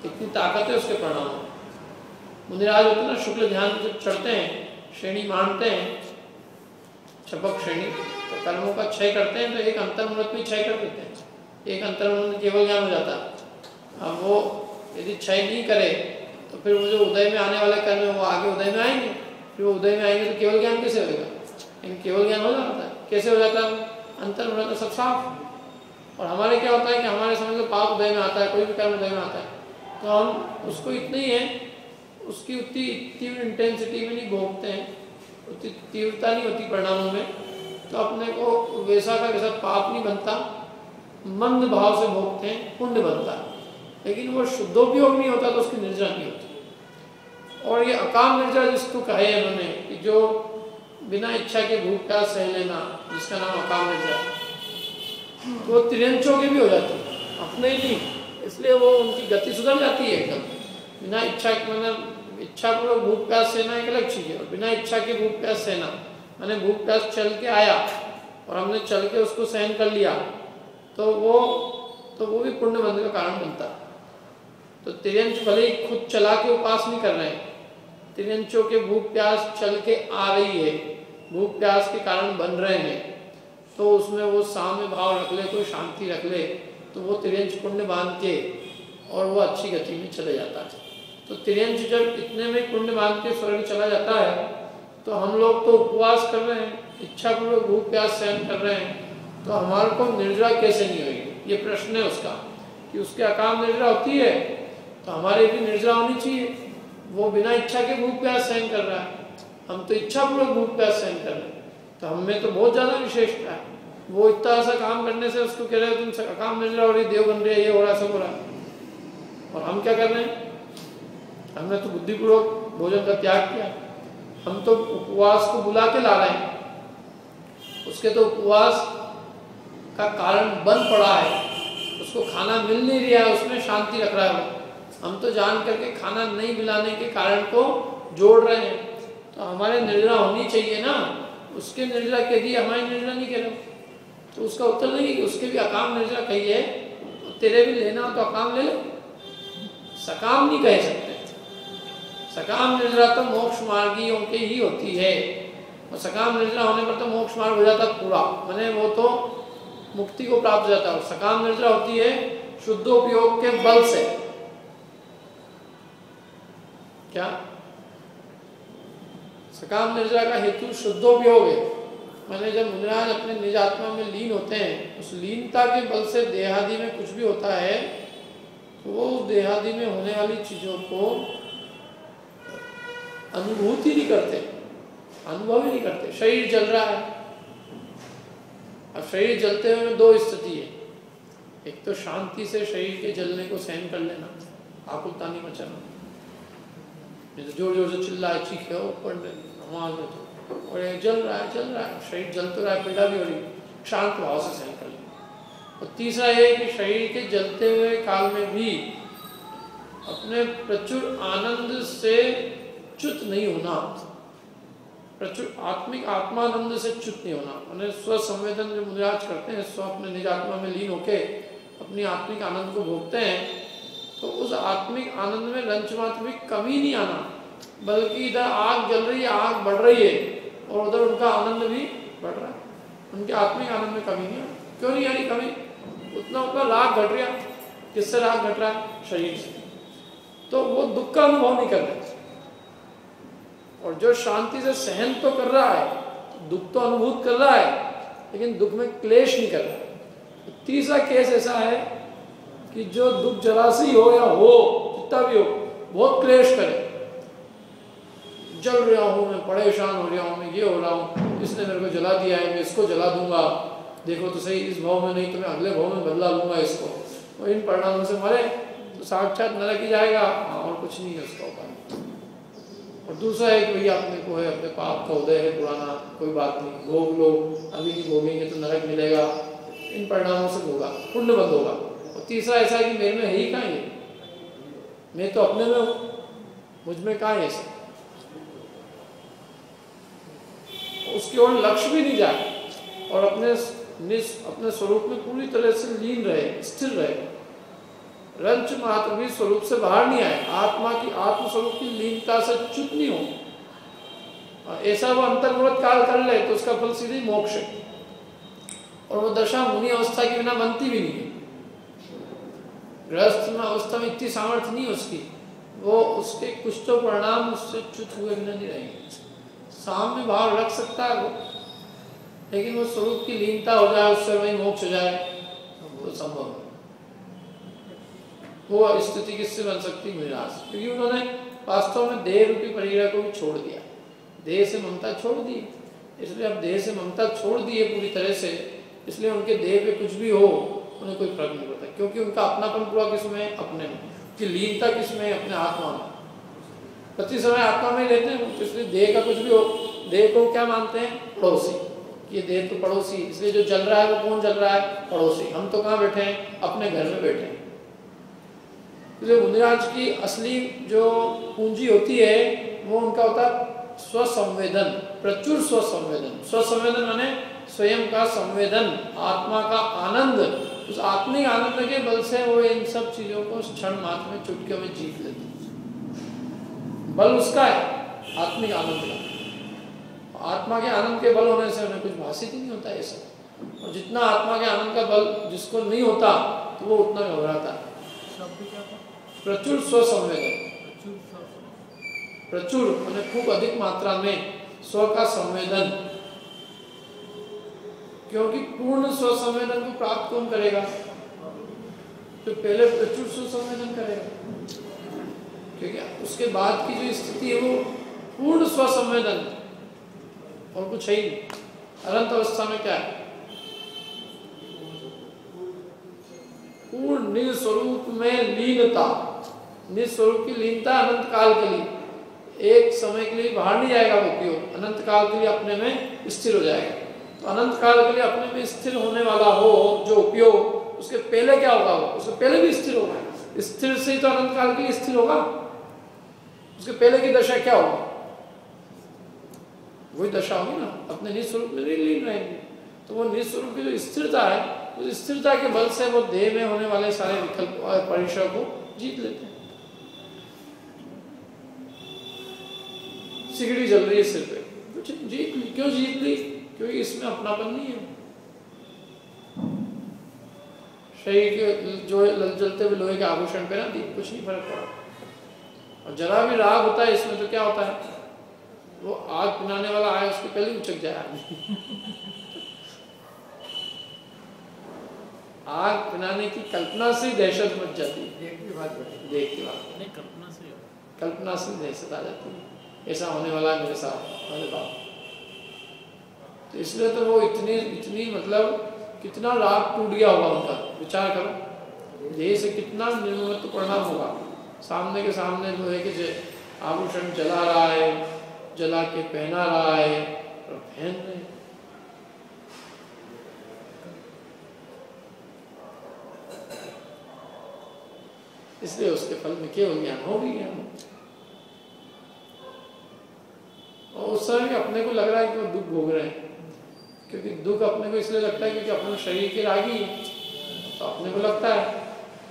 इतनी ताकत है उसके परिणामों। मुनिराज होते ना, शुक्ल ध्यान जब चढ़ते हैं, श्रेणी मानते हैं, छपक श्रेणी, तो कर्मों का क्षय करते हैं, तो एक अंतर्मुहूर्त में क्षय कर देते हैं, एक अंतर्मन केवल ज्ञान हो जाता। अब वो यदि क्षय नहीं करे तो फिर वो जो उदय में आने वाले कर्म है वो आगे उदय में आएंगे, फिर वो उदय में आएंगे तो केवल ज्ञान कैसे होगा, लेकिन केवल ज्ञान हो जाता है, कैसे हो जाता है, अंतर्मन तो सब साफ। और हमारे क्या होता है कि हमारे समझ लो पाप उदय में आता है, कोई भी कर्म उदय में आता है, तो हम उसको इतना ही है, उसकी उतनी तीव्र इंटेंसिटी में नहीं भोगते हैं, उतनी तीव्रता नहीं होती परिणामों में, तो अपने को वैसा का वैसा पाप नहीं बनता, मंद भाव से भोगते हैं, पुण्य बनता है, लेकिन वो शुद्धोपयोग नहीं होता तो उसकी निर्जरा नहीं होती। और ये अकाम निर्जा जिसको कहे इन्होंने कि जो बिना इच्छा के भूख प्यास सह लेना, जिसका नाम अकाम निर्जा, वो त्रियंचों की भी हो जाती है, अपने ही नहीं, इसलिए वो उनकी गति सुधर जाती है एकदम। बिना इच्छा के मतलब इच्छा को भूख प्यास सहना एक अलग चीज़ है, और बिना इच्छा के भूख प्यास सहना मैंने भूख प्यास चल के आया और हमने चल के उसको सहन कर लिया तो वो भी पुण्य बंध का कारण बनता। तो त्रियंच भले ही खुद चला के उपास नहीं कर रहे हैं, त्रियंचों के भूख प्यास चल के आ रही है, भूख प्यास के कारण बन रहे हैं, तो उसमें वो साम्य भाव रख ले, तो शांति रख ले, तो वो त्रियंच पुण्य बांध के और वो अच्छी गति में चले जाता है। तो त्रियंच जब इतने में पुण्य बांध के स्वर्ग चला जाता है, तो हम लोग तो उपवास कर रहे हैं, इच्छा को लोग भूख प्यास सहन कर रहे हैं, तो हमारे को निर्जरा कैसे नहीं होगी, ये प्रश्न है उसका कि उसके अकाम निर्जरा होती है, तो हमारे भी निर्जरा होनी चाहिए। वो बिना इच्छा के भूख प्यास सहन कर रहा है, हम तो इच्छापूर्वक भूख प्यास सहन कर रहे हैं, तो हमें तो बहुत ज़्यादा विशेषता है। वो इतना सा काम करने से उसको कह रहे हो तुम काम मिल रहा हो रही, देव बन रही है, ये हो रहा, सब हो रहा है, और हम क्या कर रहे हैं? हमने तो बुद्धिपूर्वक भोजन का त्याग किया, हम तो उपवास को बुला के ला रहे हैं, उसके तो उपवास का कारण बन पड़ा है, उसको खाना मिल नहीं रहा है, उसमें शांति रख रहा है। हम तो जान करके खाना नहीं मिलाने के कारण को जोड़ रहे हैं, तो हमारे निर्जरा होनी चाहिए ना, उसके निर्जरा कह दिए, हमारी निर्जरा नहीं कह रहे, तो उसका उत्तर नहीं कि उसके भी अकाम निर्जरा कही है, तेरे भी लेना हो तो अकाम ले ले, सकाम नहीं कह सकते। सकाम निर्जरा तो मोक्ष मार्गियों के ही होती है, और सकाम निर्जरा होने पर तो मोक्ष मार्ग हो जाता पूरा, मैंने वो तो मुक्ति को प्राप्त हो जाता है। सकाम निर्जरा होती है शुद्धोपयोग के बल से, क्या सकाम निर्जरा का हेतु शुद्धोपयोग है, मैंने जब मुनिराज अपने निज आत्मा में लीन होते हैं, उस लीनता के बल से देहादि में कुछ भी होता है तो वो देहादि में होने वाली चीज़ों को अनुभूति नहीं करते, अनुभव ही नहीं करते। शरीर जल रहा है, अब शरीर जलते हुए दो स्थिति है, एक तो शांति से शरीर के जलने को सहन कर लेना, आकुलता नहीं मचाना, जोर जोर से चिल्ला है, चीखे ऊपर नमाज में, और ये जल रहा है, शरीर जल तो रहा है, पीड़ा भी हो रही है, शांत भाव से सहन कर लेना। और तीसरा ये है कि शरीर के जलते हुए काल में भी अपने प्रचुर आनंद से च्युत नहीं होना, प्रचुर आत्मिक आत्मानंद से च्युत नहीं होना, उन्हें स्व संवेदन जो मुनिराज करते हैं, स्व अपने निज आत्मा में लीन होके अपनी आत्मिक आनंद को भोगते हैं, तो उस आत्मिक आनंद में रंच मात्र भी कमी नहीं आना, बल्कि इधर आग जल रही है, आग बढ़ रही है, और उधर उनका आनंद भी बढ़ रहा है, उनके आत्मिक आनंद में कमी नहीं आना। क्यों नहीं आ रही कमी? उतना राग घट रहा, किससे राग घट रहा है? शरीर से, तो वो दुख का अनुभव नहीं कर रहे, और जो शांति से सहन तो कर रहा है, दुख तो अनुभूत कर रहा है, लेकिन दुख में क्लेश नहीं कर रहा। तो तीसरा केस ऐसा है कि जो दुख जरासी हो या हो जितना भी हो, बहुत क्लेश करे, जल रहा हूँ मैं, परेशान हो रहा हूँ मैं, ये हो रहा हूँ, इसने मेरे को जला दिया है, मैं इसको जला दूंगा, देखो तो सही, इस भाव में नहीं तो मैं अगले भाव में बदला लूंगा इसको, और इन परिणामों से मरे तो साक्षात नरक ही जाएगा, और कुछ नहीं है उसका उपाय। और दूसरा है कि भैया अपने को है, अपने पाप का उदय है पुराना, कोई बात नहीं, भोग लो, अभी नहीं भोगेंगे तो नरक मिलेगा, इन परिणामों से होगा पुण्य बंद होगा। तीसरा ऐसा है कि मेरे में है ही कहाँ ये, मैं तो अपने में हूँ, मुझ में कहाँ है ऐसा, उसकी ओर लक्ष्य भी नहीं जाए, और अपने स्वरूप में पूरी तरह से लीन रहे, स्थिर रहे, रंच मात्र भी स्वरूप से बाहर नहीं आए, आत्मा की आत्म स्वरूप की लीनता से च्युत नहीं हो, ऐसा वो अंतर्मुहूर्त काल कर ले तो उसका फल सीधे मोक्ष है, और वो दशा मुनि अवस्था के बिना बनती भी नहीं है। गृहस्थ में अवस्था में इतनी सामर्थ्य नहीं उसकी, वो उसके कुछ तो परिणाम उससे च्युत हुए बिना नहीं रहेंगे, साम्य भाव रख सकता है वो, लेकिन वो स्वरूप की लीनता हो जाए, उससे वही मोक्ष हो जाए वो संभव है। वो स्थिति किससे बन सकती? मुनिराज, क्योंकि उन्होंने वास्तव में देह रूपी परिग्रह को भी छोड़ दिया, देह से ममता छोड़ दी, इसलिए अब देह से ममता छोड़ दी है पूरी तरह से, इसलिए उनके देह पे कुछ भी हो उन्हें कोई फर्क नहीं पड़ता, क्योंकि उनका अपनापन पूरा किसमें? अपने में, कि लीनता किसमें? अपने आत्मा में। प्रति समय आत्मा में रहते हैं, इसलिए देह का कुछ भी हो, देह को क्या मानते हैं? पड़ोसी। ये देह तो पड़ोसी, इसलिए जो जल रहा है वो कौन जल रहा है? पड़ोसी। हम तो कहाँ बैठे हैं? अपने घर में बैठे हैं। इसलिए मुनिराज की असली जो पूंजी होती है वो उनका होता है स्वसंवेदन, प्रचुर स्वसंवेदन। स्वसंवेदन माने स्वयं का संवेदन, आत्मा का आनंद। उस आत्मिक आनंद के बल से वो इन सब चीजों को क्षण मात्र में, चुटकियों में जीत लेते। बल उसका है आत्मिक आनंद का। आत्मा के आनंद के बल होने से उन्हें कुछ भाषित ही नहीं होता ये सब। और जितना आत्मा के आनंद का बल जिसको नहीं होता तो वो उतना घबराता है। प्रचुर स्वसंवेदन, प्रचुर मैंने खूब अधिक मात्रा में स्व का संवेदन, क्योंकि पूर्ण स्वसंवेदन को प्राप्त कौन करेगा? तो पहले प्रचुर स्वसंवेदन करेगा, क्योंकि उसके बाद की जो स्थिति है वो पूर्ण स्वसंवेदन और कुछ है ही नहीं। अनंत अवस्था में क्या है? पूर्ण निस्वरूप में लीनता। निस्वरूप की लीनता अनंत काल के लिए, एक समय के लिए बाहर नहीं जाएगा वो, क्यों? अनंत काल के लिए अपने में स्थिर हो जाएगा। तो अनंत काल के लिए अपने में स्थिर होने वाला हो जो उपयोग, उसके पहले क्या होगा? वो उसके पहले भी स्थिर होगा। स्थिर से ही तो अनंत काल के लिए स्थिर होगा। उसके पहले की दशा क्या होगा? वही दशा होगी ना, अपने निस्वरूप में लीन रहेंगे। तो वो निस्वरूप की जो स्थिरता है, तो स्थिरता के बल से वो देह में होने वाले सारे विकल्प और परिसर को जीत लेते हैं। सिगड़ी जल रही है सिर पे, कुछ जीत ली। क्यों जीत ली? क्योंकि इसमें अपनापन नहीं है। शरीर के जो जलते हुए लोहे के आभूषण पे ना दी, कुछ नहीं फर्क पड़ा। और जरा भी राग होता है इसमें तो क्या होता है? वो आग पिलाने वाला आए उसके पहले उचक जाए आदमी। आग बनाने की कल्पना से दहशत मच जाती है। देख की बात नहीं, कल्पना से दहशत आ जाती है, ऐसा होने वाला है मेरे साथ, मेरे बाप। तो इसलिए तो वो इतनी मतलब कितना राग टूट गया होगा उनका। विचार करो, देह से कितना निर्मत परिणाम होगा। सामने के सामने लोहे के आभूषण जला रहा है, जला के पहना रहा है और पहन रहे। इसलिए उसके फल में केवल ज्ञान हो भी ज्ञान। और उस समय अपने को लग रहा है कि वो दुख भोग रहे हैं, क्योंकि दुख अपने को इसलिए लगता है क्योंकि अपने शरीर के रागी है। तो अपने को लगता है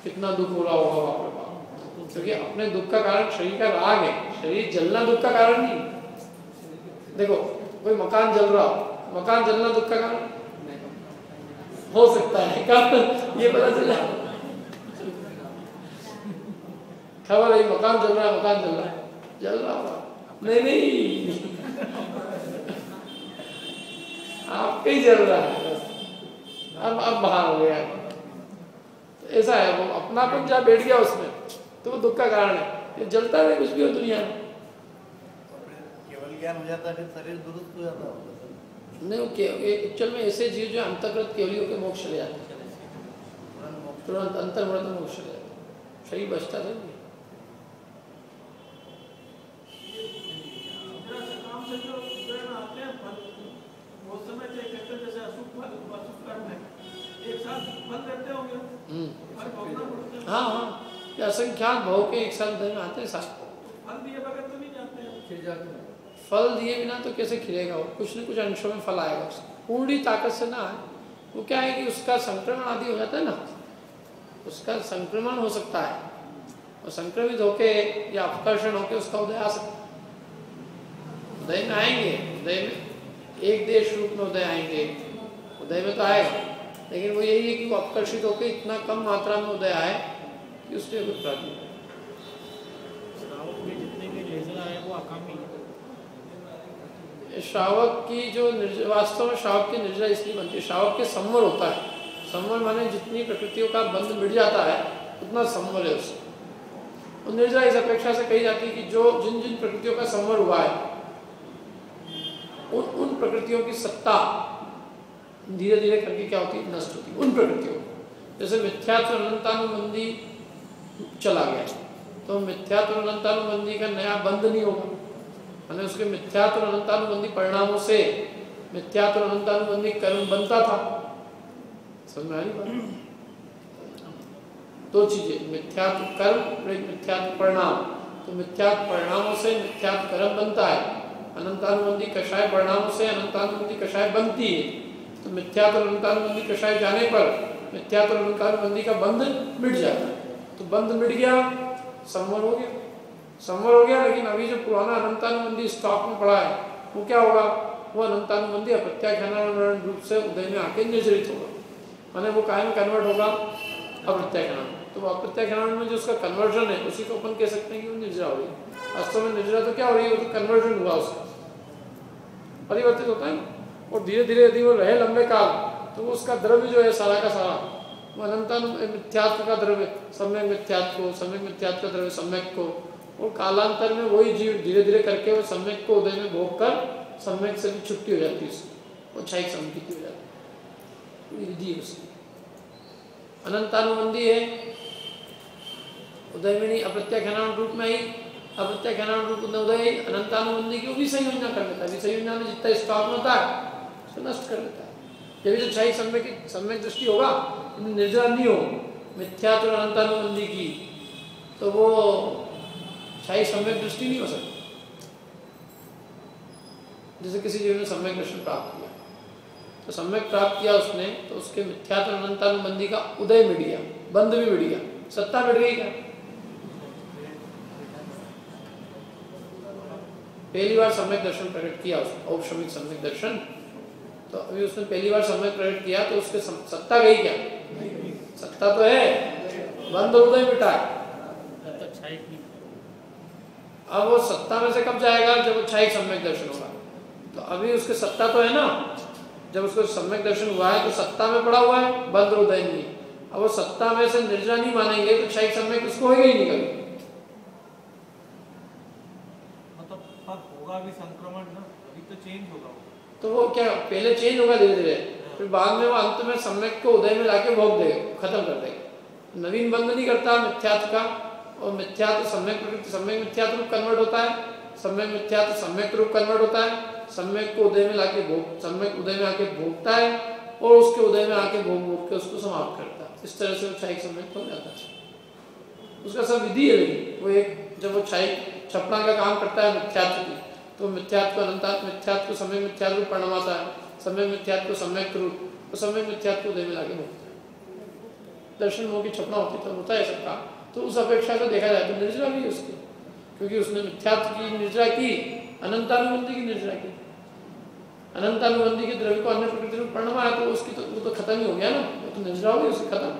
कितना दुख हो रहा होगा वहां पर, क्योंकि अपने दुख का कारण शरीर का राग है। शरीर जलना दुख का कारण नहीं। देखो कोई मकान जल रहा हो, मकान जलना दुख का कारण हो सकता है क्या? ये पता चला खबर है मकान जल रहा है, मकान जल रहा है, जल रहा होगा। नहीं आप कहीं जल रहा है, अब बाहर हो गया। तो ऐसा है, वो अपनापन जहाँ बैठ गया उसमें तो वो दुख का कारण है। ये जलता नहीं कुछ भी हो दुनिया में। केवल ज्ञान हो जाता है, शरीर दुरुस्त हो जाता है। नहीं, एक्चुअल में ऐसे जीव जो अंतर्गत केवलियों के मोक्ष चले जाते हैं, तुरंत अंतर्मृत मोक्ष चले जाते, शरीर बचता था। हाँ, असंख्यात भाव के एक साथ में आते हैं साथ। फल दिए बगैर तो नहीं जाते हैं, खिल जाते हैं। फल दिए बिना तो कैसे खिलेगा वो? कुछ न कुछ अंशों में फल आएगा उसको। पूरी ताकत से ना आए, वो क्या है कि उसका संक्रमण आदि हो जाता है ना, उसका संक्रमण हो सकता है। और संक्रमित होके या अपकर्षण होके उसका उदय आ सकता है। उदय में आएंगे, उदय में एक देश रूप में उदय आएंगे, उदय में तो आएगा। लेकिन वो यही है कि वो आकर्षित होकर इतना कम मात्रा में उदय आए कि उससे कुछ प्राप्ति हो। श्रावक की जो वास्तव में श्रावक की निर्जला इसलिए बनती है, श्रावक के संवर होता है। संवर माने जितनी प्रकृतियों का बंध मिट जाता है उतना संवर है उससे। और निर्जला इस अपेक्षा से कही जाती है कि जो जिन जिन प्रकृतियों का संवर हुआ है उन प्रकृतियों की सत्ता धीरे धीरे करके क्या होती है? नष्ट होती उन प्रकृतियों। जैसे मिथ्यात्व अनंतानुबंधी चला गया, तो मिथ्यात्व अलंकारुबंदी का नया बंध नहीं होगा, मतलब उसके मिथ्यात्व अलंकारुबंदी परिणामों से मिथ्यात्व अलंकारुबंदी कर्म बनता था। समझ आ रही बात? दो चीजें, मिथ्यात्व कर्म, मिथ्यात्व परिणाम। तो मिथ्यात्व परिणामों से मिथ्यात्व कर्म बनता है, अनंतानुबंधी कषाय परिणामों से अनंतानुबंधी कषाय बनती है। तो मिथ्यात्व अलंकारुबंदी कषाय जाने पर मिथ्यात्व अलंकारुबंदी का बंध मिट जाता है। तो बंध मिट गया, संवर हो गया, संवर हो गया। लेकिन अभी जो पुराना अनंतानुबंधी स्टॉक में पड़ा है वो क्या होगा? वो अनंतानुबंधी अप्रत्याख्यानानुवरण रूप से उदय में आके निर्जरित होगा, माने वो कायम कन्वर्ट होगा अप्रत्याख्यान। तो अप्रत्याख्यान में जो उसका कन्वर्जन है उसी को अपन कह सकते हैं कि वो निर्जरा हो रही। वास्तव में निर्जरा तो क्या हो रही है? तो कन्वर्जन हुआ, उसका परिवर्तित होता है। और धीरे धीरे यदि वो रहे लंबे काल तो उसका द्रव्य जो है सारा का सारा वो अनंतानुबंध मिथ्यात्व का द्रव्य सम्यक मिथ्यात्व को, सम्यक मिथ्यात्व का द्रव्य सम्यक को, और कालांतर में वही जीव धीरे धीरे करके वो सम्यक को उदय में भोग कर सम्यक से भी छुट्टी हो जाती है उसकी, और क्षयिक सम्मति की हो जाती है। विधि उसकी अनंतानुबंधी है, उदय में नहीं, अप्रत्याख्यान रूप में आई, अप्रत्याख्यान रूप में उदय, अनंतानुबंधी की वो भी सही योजना कर लेता है। विषय योजना में जितना स्टॉक में था उसको नष्ट कर लेता है। ये भी तो शाही सम्यक दृष्टि होगा, निर्जरा नहीं हो मिथ्यात्व अनंतानुबंधी की, तो वो शाही सम्यक दृष्टि नहीं हो सकती। जैसे किसी जीव ने सम्यक दृष्टि प्राप्त किया, तो सम्यक प्राप्त किया उसने, तो उसके मिथ्यात्व अनंतानुबंधी का उदय मिट गया, बंध भी मिट गया, सत्ता मिट गई। क्या पहली बार सम्यक दर्शन प्रकट किया उसने, औपशमिक सम्यक दर्शन, तो अभी उसने पहली बार समय प्रकट किया तो उसके सत्ता गई क्या? सत्ता तो है, बंध उदय मिटा। अब वो सत्ता में से कब जाएगा? जब वो क्षयिक सम्यक दर्शन होगा। तो अभी उसके सत्ता तो है ना, जब उसको सम्यक दर्शन हुआ है तो सत्ता में पड़ा हुआ है, बंध उदय नहीं। अब वो सत्ता में से निर्जरा नहीं मानेंगे तो क्षयिक सम्यक उसको होगा ही नहीं कभी। मतलब पर होगा भी संक्रमण ना, अभी तो चेंज होगा। तो वो क्या पहले चेंज होगा धीरे धीरे, फिर बाद में वो अंत में सम्यक को उदय में लाके भोग देगा, खत्म कर देगा। नवीन बंध नहीं करता मिथ्यात्व का, और मिथ्यात्व सम्यक प्रवृत्ति, सम्यक मिथ्यात्व रूप कन्वर्ट होता है, सम्यक मिथ्यात्व सम्यक रूप कन्वर्ट होता है, सम्यक को उदय में लाके भोग, सम्यक उदय में आके भोगता है, और उसके उदय में आके भोग भोग के उसको समाप्त करता है। इस तरह से वो क्षयिक सम्यक हो जाता है। उसका सब विधि है। वो एक जब वो क्षयिक छपना का काम करता है मिथ्यात्व की, तो मिथ्यात्व अनंतात्म मिथ्यात्व समय मिथ्यात्व परिणाम आता है, समय मिथ्यात्व सम्यक रूप, तो समय मिथ्यात्व उदय में लागे होता है। दर्शन मोह की छपना होती तो होता है सबका। तो उस अपेक्षा को देखा जाए तो निर्जरा भी उसकी, क्योंकि उसने मिथ्यात्व की निर्जरा की, अनंतानुबंधी की निर्जरा की। अनंतानुबंधी के द्रव्य को अन्य प्रकृति में परिणाम आया तो उसकी तो वो तो खत्म ही हो गया ना, वो तो निर्जरा हो गई, उसकी खत्म।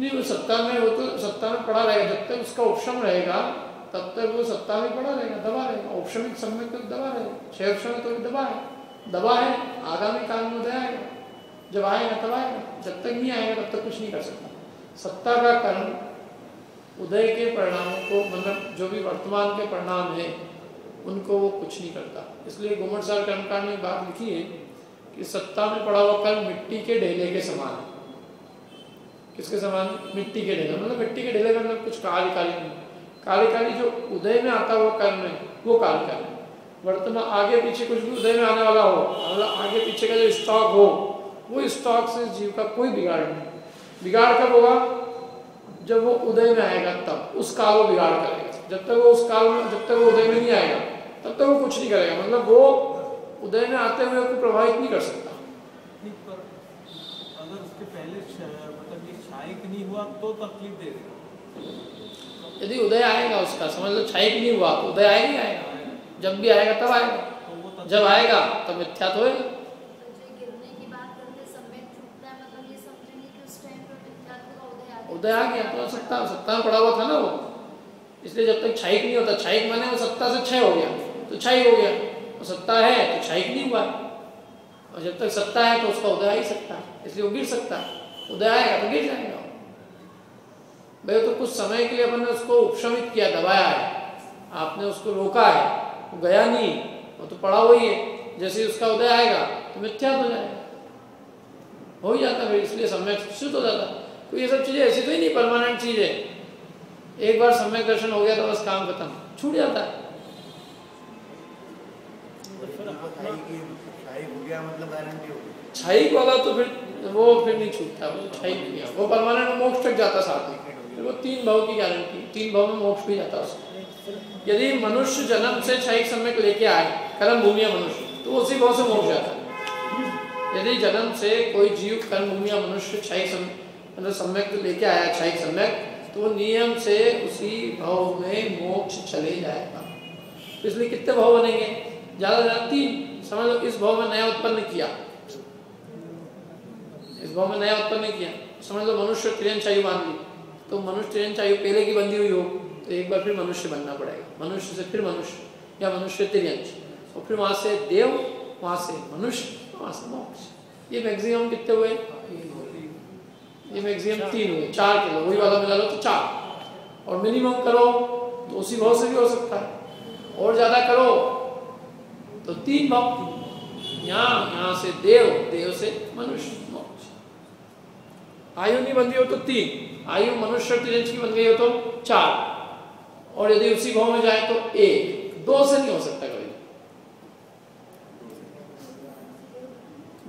नहीं, वो सत्ता में, वो तो सत्ता में पड़ा रहेगा जब तक उसका ऑप्शन रहेगा, तब तक वो सत्ता में पड़ा रहेगा, दबा रहेगा। ऑप्शनिक समय तक दबा रहेगा, छह ऑप्शन में तो दबा है, दबा है। आगामी काल में उदय आएगा, जब आएगा तब आएगा, जब तक नहीं आएगा तब तक कुछ नहीं कर सकता। सत्ता का कर्म उदय के परिणामों को, मतलब जो भी वर्तमान के परिणाम है उनको वो कुछ नहीं करता। इसलिए घुमटसार कर्मकांड में बात लिखी है कि सत्ता में पड़ा हुआ कर्म मिट्टी के ढेले के समान है। किसके समान? मिट्टी के ढेले, मतलब मिट्टी के ढेले में कुछ कार्यकारी नहीं। कार्यकारी जो उदय में आता हुआ कर्म है वो कार्यकारी है। वर्तमान आगे पीछे कुछ भी उदय में आने वाला हो, मतलब आगे पीछे का जो स्टॉक हो, वो स्टॉक से जीव का कोई बिगाड़ नहीं। बिगाड़ कब होगा? जब वो उदय में आएगा तब उस काल वो बिगाड़ करेगा। जब तक वो उस काल में, जब तक वो उदय में नहीं आएगा तब तक वो कुछ नहीं करेगा, मतलब वो उदय में आते हुए उसको प्रभावित नहीं कर सकता। अगर उसके पहले क्षयिक नहीं हुआ तो तकलीफ दे देगा। यदि उदय आएगा उसका, समझ लो क्षयिक नहीं हुआ तो उदय आएगा, आएगा जब भी आएगा तब आएगा, तो वो तब जब आएगा तब मिथ्यात्व होएगा। उदय आ गया तो सत्ता, सत्ता में पड़ा हुआ था ना वो, इसलिए जब तक क्षयिक नहीं होता, क्षयिक माने वो सत्ता से क्षय हो गया तो क्षय हो गया, और सत्ता है तो क्षयिक नहीं हुआ, और जब तक सत्ता है तो उसका उदय आ ही सकता है, इसलिए वो गिर सकता है। उदय आएगा तो गिर जाएगा। भाई तो कुछ समय के लिए अपन ने उसको उपशमित किया, दबाया है, आपने उसको रोका है, तो गया नहीं, वो तो पड़ा हुआ ही है। जैसे उसका उदय आएगा तो मिथ्या हो जाएगा, हो जाता भाई, इसलिए सम्यक शुद्ध हो जाता। तो ये सब चीज़ें ऐसी तो ही नहीं परमानेंट चीज़ है, एक बार सम्यक दर्शन हो गया तो बस काम खत्म, छूट जाता है। छाई वाला तो फिर वो फिर नहीं छूटता, वो छाई हो गया, वो परमानेंट मोक्ष तक जाता साथ में, वो तीन भाव की गारंटी, तीन भाव में मोक्ष भी जाता उसको। यदि मनुष्य जन्म से क्षयिक सम्यक लेके आए कर्म भूमिया मनुष्य, तो उसी भाव से मोक्ष जाता है। यदि जन्म से कोई जीव कर्म भूमिया मनुष्य क्षयिक मतलब सम्यक लेके आया क्षयिक सम्यक, तो वो नियम से उसी भाव में मोक्ष चले जाएगा। इसलिए कितने भाव बनेंगे, ज़्यादा से ज़्यादा तीन समझ लो। इस भाव में नया उत्पन्न किया, इस भाव में नया उत्पन्न किया, समझ लो मनुष्य त्रियन चायु मान ली, तो मनुष्य त्रियन चायु पहले की बंधी हुई हो तो एक बार फिर मनुष्य बनना पड़ेगा, मनुष्य से फिर मनुष्य या मनुष्य त्रियंश, और फिर वहाँ से देव, वहाँ से मनुष्य, वहाँ से मोक्ष। ये मैक्सिमम कितने हुए, ये मैक्सिमम तीन हुए, चार किलो वही वाला मिला लो तो चार, और मिनिमम करो तो उसी भाव से भी हो सकता है, और ज़्यादा करो तो तीन भाव, यहाँ यहाँ से देव, देव से मनुष्य मोक्ष। आयु नहीं बन गई हो तो तीन, आयु मनुष्य त्रियंश की बन गई हो तो चार, और यदि उसी भाव में जाए तो एक, दो से नहीं हो सकता कभी,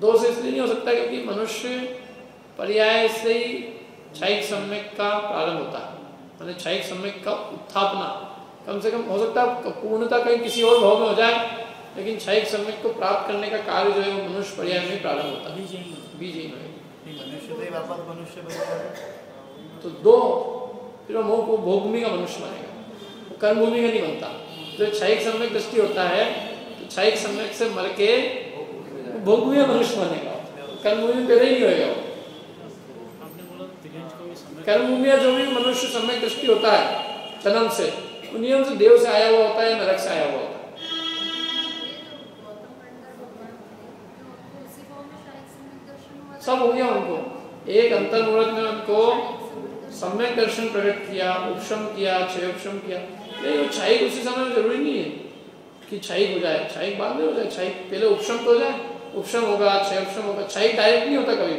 दो से इसलिए नहीं हो सकता क्योंकि मनुष्य पर्याय से ही क्षयिक सम्यक का प्रारंभ होता है, मैंने क्षयिक सम्यक का उत्थापना कम से कम हो सकता है, पूर्णता कहीं किसी और भाव में हो जाए, लेकिन क्षयिक सम्यक को प्राप्त करने का कार्य जो है वो मनुष्य पर्याय में प्रारंभ होता है, बीज ही मनुष्य। तो दो फिर वो भोगभूमि का मनुष्य बनेगा, वो कर्मभूमि का नहीं बनता। जो क्षयिक सम्यक दृष्टि होता है तो क्षयिक सम्यक से मर के भोगभूमि का मनुष्य बनेगा, कर्मभूमि पहले ही नहीं होगा वो। कर्मभूमिया जो भी मनुष्य सम्यक दृष्टि होता है जन्म से, नियम से देव से आया हुआ होता है, नरक से आया हुआ होता है। सब हो गया उनको, एक अंतर मुहूर्त में उनको सम्यक दर्शन प्रकट किया, उपशम किया, क्षय उपशम किया। नहीं वो क्षयिक उसी समय जरूरी नहीं है कि क्षयिक हो जाए, क्षयिक बाद में हो जाए, क्षयिक पहले उपशम तो हो जाए, उपशम होगा, क्षय उपशम होगा। क्षयिक डायरेक्ट नहीं होता कभी,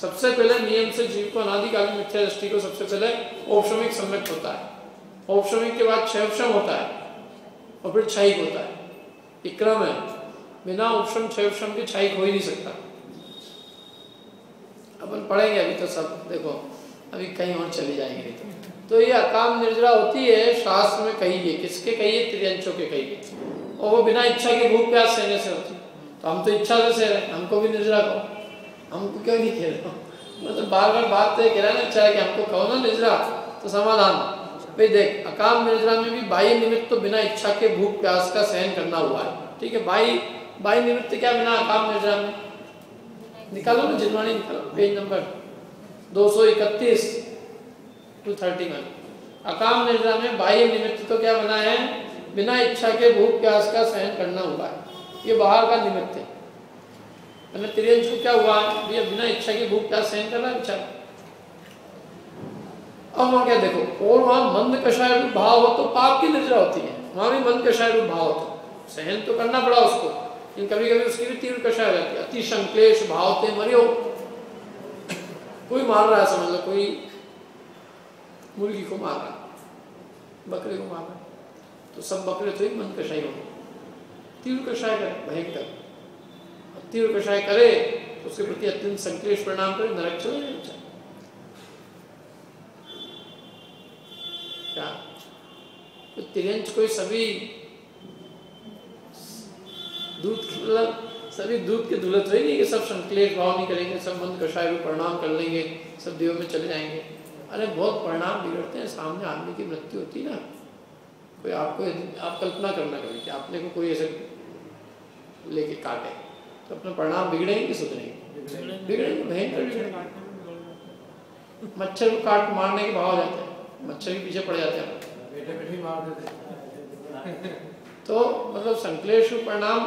सबसे पहले नियम से जीव को अनादिकालिक मिथ्या दृष्टि को सबसे पहले औपशमिक सम्यक होता है, औपशमिक के बाद क्षयपशम होता है और फिर क्षयिक होता है। ये क्रम है, बिना औपशम क्षयपशम के क्षयिक हो ही नहीं सकता। अपन पढ़ेंगे, अभी तो सब देखो अभी कहीं और चले जाएंगे। तो ये अकाम निर्जरा होती है शास्त्र में कही है, किसके कही है, त्रियंशों के कही है, और वो बिना इच्छा के भूख प्यास सहने से होती। तो हम तो इच्छा से सह रहे, हमको भी निर्जरा कहो, हमको क्यों नहीं खेल रहा। मतलब बार बार बात तो कह रहा ना, चाहे कि हमको कहो ना निर्जरा तो समाधान भाई देख। अकाम निर्जरा में भी बाह्य निमित्त तो बिना इच्छा के भूख प्यास का सहन करना हुआ है, ठीक है। बाह्य निमित्त क्या बिना अकाम निर्जरा में निकालो ना, जिनवाणी निकालो, पेज नंबर 231 231। अकाम निर्जरा में बाह्य निमित्त तो क्या बना है, बिना इच्छा के भूख प्यास का सहन करना हुआ है, ये बाहर का निमित्त है। मैंने त्रियंश को क्या हुआ, बिना इच्छा की भूख प्यास सहन करना इच्छा। अब वहाँ क्या देखो, और वहाँ मंद कषाय रूप भाव हो तो पाप की निर्जरा होती है, वहाँ भी मंद कषाय रूप भाव होता है, सहन तो करना पड़ा उसको, लेकिन कभी कभी उसकी भी तीव्र कषाय रहती है। अति संक्लेश भाव ते मरियो, कोई मार रहा है, समझ लो कोई मुर्गी को मार रहा है, बकरे को मार रहा है, तो सब बकरे तो ही मंद कषाय हो, तीव्र कषाय भयंकर तीव्र कषाय करे तो उसके प्रति अत्यंत संक्लेश परिणाम करे, नरक चले जाए। क्या तो तिरंज कोई सभी दूध मतलब सभी दूध के दूल्हे तो ही नहीं कि सब संक्लेश भाव नहीं करेंगे, सब मंद कषाय रूप परिणाम कर लेंगे, सब देव में चले जाएंगे। अरे बहुत परिणाम बिगड़ते हैं, सामने आदमी की मृत्यु होती ना। कोई आपको आप कल्पना करना कभी कि आपने को कोई ऐसे लेके काटे तो अपना परिणाम बिगड़ेंगे कि सुधरेंगे, बिगड़ेंगे भयंकर बिगड़ेंगे। मच्छर को काट मारने के भाव जाते हैं, मच्छर के पीछे पड़ जाते हैं। तो मतलब संक्लेश परिणाम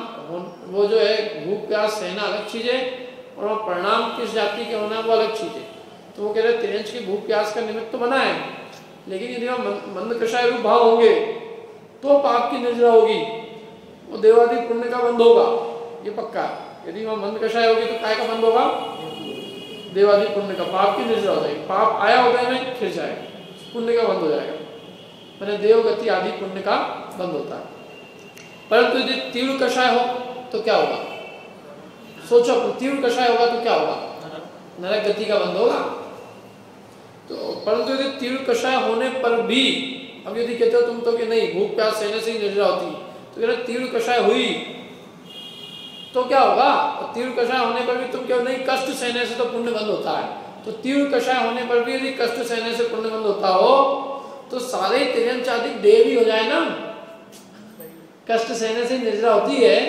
वो जो है भूख प्यास सहना अलग चीज है, और परिणाम किस जाति के होना वो अलग चीज है। तो वो कह रहे तिरंज की भूख प्यास का निमित्त तो बनाए, लेकिन यदि हम मंद कषाय रूप भाव होंगे तो पाप की निद्रा होगी, वो देवादि पुण्य का बंध होगा, ये पक्का। यदि वह मंद कषाय होगी तो काय का बंध होगा? देवादि पुण्य का, पाप की निद्रा हो जाएगी। पाप आया होता है में फिर जाएगा, पुण्य का बंध हो जाएगा, मैंने देवगति आदि पुण्य का बंद होता है। परंतु यदि तीव्र कषाय हो तो क्या होगा? सोचो, तीव्र कषाय होगा तो क्या होगा? नरक गति का बंद होगा। तो परंतु यदि तीव्र कषाय होने पर भी, अब यदि कहते हो तुम तो कि नहीं भूख प्यास सहने से ही निद्रा होती, तो कह रहे तीव्र कषाय हुई तो क्या होगा? तीव्र कषाय होने पर भी तुम कहो नहीं कष्ट सहने से तो पुण्य बंद होता है, तो तीव्र कषाय होने पर भी यदि कष्ट सहने से पुण्य बंद होता हो तो सारे तिरंज आदि देव ही हो जाए ना। कष्ट सहने से निद्रा होती है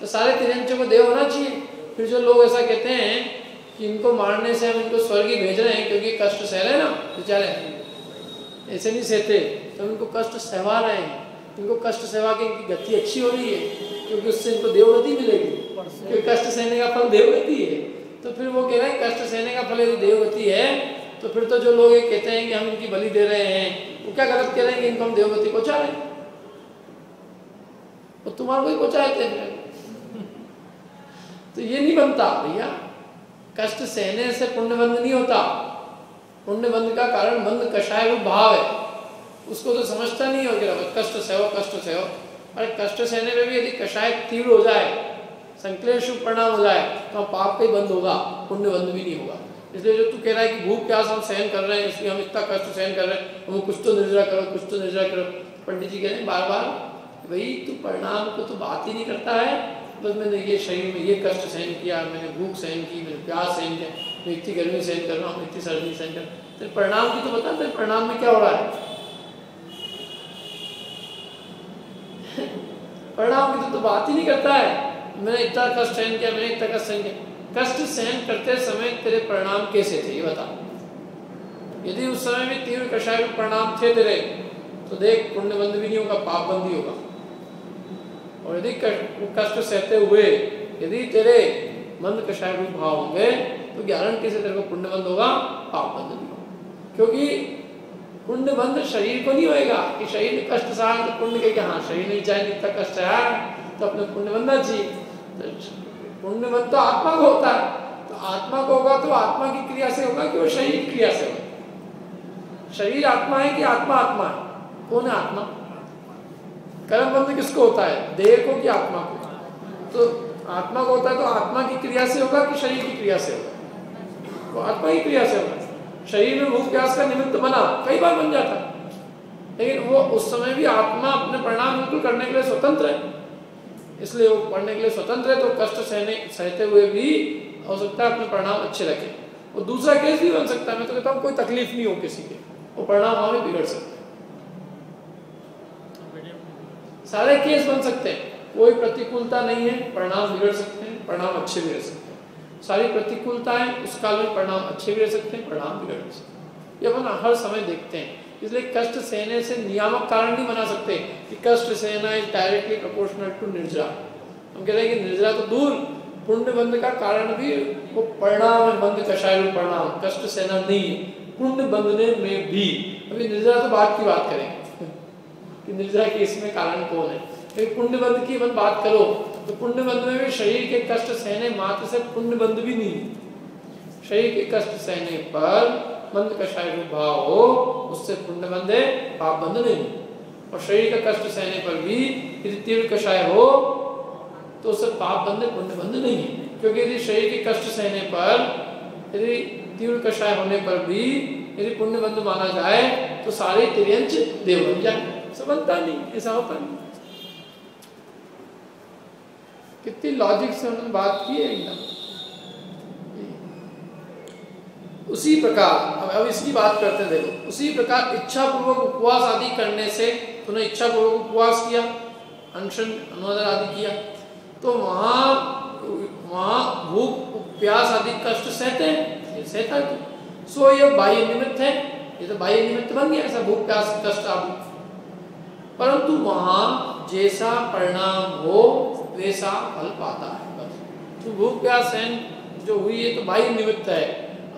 तो सारे तिरंजों को देव होना चाहिए। फिर जो लोग ऐसा कहते हैं कि इनको मारने से हम इनको स्वर्ग ही भेज रहे हैं क्योंकि कष्ट सह रहे ना बेचारे, ऐसे नहीं सहते तो इनको कष्ट सहवा रहे हैं, इनको कष्ट सहवा के इनकी गति अच्छी हो रही है क्योंकि उससे इनको देवगति मिलेगी, क्योंकि कष्ट सहने का फल देवगति है। तो फिर वो कह रहे हैं कष्ट सहने का फल यदि देवगति है तो फिर तो जो लोग ये कहते हैं कि हम इनकी बलि दे रहे हैं वो क्या गलत कह रहे हैं कि इनको हम देवगति पहुंचा रहे हैं, और तुम्हारे को ही पहुंचाते हैं। तो ये नहीं बनता भैया, कष्ट सहने से पुण्यबंध नहीं होता। पुण्यबंध का कारण बंध कषाय रूप भाव है, उसको तो समझता नहीं हो गया कष्ट सहयो कष्ट सहयो। अरे कष्ट सहने में भी यदि कषाय तीव्र हो जाए, संक्लेश परिणाम हो जाए तो पाप का ही बंध होगा, पुण्यबंध भी नहीं होगा। इसलिए जो तू कह रहा है कि भूख प्यास हम सहन कर रहे हैं इसलिए हम इतना कष्ट सहन कर रहे हैं, हम कुछ तो निद्रा करो कुछ तो निद्रा करो। पंडित जी कह रहे हैं बार बार भाई तू परिणाम को तो बात ही नहीं करता है, बस मैंने ये शरीर में ये कष्ट सहन किया, मैंने भूख सहन की, मैंने प्यास सहन किया, मैं इतनी गर्मी सहन कर रहा हूँ, इतनी सर्दी सहन कर, तेरे परिणाम की तो बता, तेरे परिणाम में क्या हो रहा है। परिणाम की तो बात ही नहीं करता है, मैंने इतना कष्ट सहन किया, मैंने इतना कष्ट सहन किया। कष्ट सहन करते समय तेरे परिणाम कैसे थे ये बता। यदि उस समय में तीव्र कषाय रूप परिणाम थे तेरे तो देख पुण्यबंध भी नहीं होगा, पाप बंद ही होगा। और यदि कष्ट सहते हुए यदि तेरे मंद कषाय रूप भाव होंगे तो गारंटी से तेरे को पुण्यबंध होगा, पाप बंध नहीं होगा। क्योंकि पुण्यबंध शरीर को नहीं होएगा कि शरीर ने कष्ट सहा तो पुण्य कहेगा, हाँ शरीर ने चाहे इतना कष्ट सहा तो अपने पुण्य बनना चाहिए। पुण्यबंध तो आत्मा को होता है, तो आत्मा को होगा तो आत्मा की क्रिया से होगा कि वो शरीर की क्रिया से होगा। शरीर आत्मा है कि आत्मा आत्मा है? कौन है आत्मा? कर्मबंध किसको होता है, देह को कि आत्मा को? तो आत्मा को होता है तो आत्मा की क्रिया से होगा कि शरीर की क्रिया से होगा? वो आत्मा की क्रिया से होगा। शरीर में भूख प्यास का निमित्त बना, कई बार बन जाता है, लेकिन वो उस समय भी आत्मा अपने परिणाम बिल्कुल करने के लिए स्वतंत्र है, इसलिए वो पढ़ने के लिए स्वतंत्र है। तो कष्ट सहते हुए भी हो सकता है अपने परिणाम अच्छे रखे। और दूसरा केस भी बन सकता है, मैं तो कहता हूँ कोई तकलीफ नहीं हो किसी के, वो परिणाम वहाँ भी बिगड़ सकते हैं। सारे केस बन सकते हैं, कोई प्रतिकूलता नहीं है, परिणाम बिगड़ सकते हैं, परिणाम अच्छे भी रह सकते हैं। सारी प्रतिकूलता है, उस काल में परिणाम अच्छे भी रह सकते हैं, परिणाम बिगड़ भी सकते हैं। ये अपन हर समय देखते हैं। इसलिए कष्ट सहने से नियामक कारण नहीं बना सकते कि कष्ट सहना इज डायरेक्टली प्रोपोर्शनल टू निर्जरा। हम कह रहे हैं कि निर्जरा तो दूर, पुण्यबंध का कारण भी वो परिणाम है, बंध कषाय रूप परिणाम, कष्ट सहना नहीं है पुण्य बंधने में भी। अभी निर्जरा तो बाद की बात करेंगे कि निर्जरा के इसमें कारण कौन है, लेकिन पुण्यबंध की अपन बात करो तो पुण्यबंध में भी शरीर के कष्ट सहने मात्र से पुण्यबंध भी नहीं है। शरीर के कष्ट सहने पर बंध कषाय रूप भाव हो उससे पुण्य बंध है, पाप बंध नहीं। और शरीर का कष्ट सहने पर भी यदि तीव्र कषाय हो तो उससे पाप बंध है, पुण्य बंध नहीं है। क्योंकि यदि शरीर के कष्ट सहने पर यदि तीव्र कषाय होने पर भी यदि पुण्य बंध माना जाए तो सारे तिर्यंच देव बन जाए, समझता नहीं, ऐसा होता नहीं। कितनी लॉजिक से उन्होंने बात की है एकदम। उसी प्रकार अब इसकी बात करते हैं, देखो उसी प्रकार इच्छा पूर्वक उपवास आदि करने से, तूने इच्छा पूर्वक उपवास किया, अनशन अनुदर आदि किया तो वहाँ भूख प्यास आदि कष्ट सहते हैं, सहता है तू। सो ये बाह्य निमित्त है, ये तो बाह्य निमित्त बन गया ऐसा भूख प्यास कष्ट आदि। परंतु वहाँ जैसा परिणाम हो वैसा फल पाता है। तो भूख प्यास सहन जो हुई है तो बाह्य निमित्त है,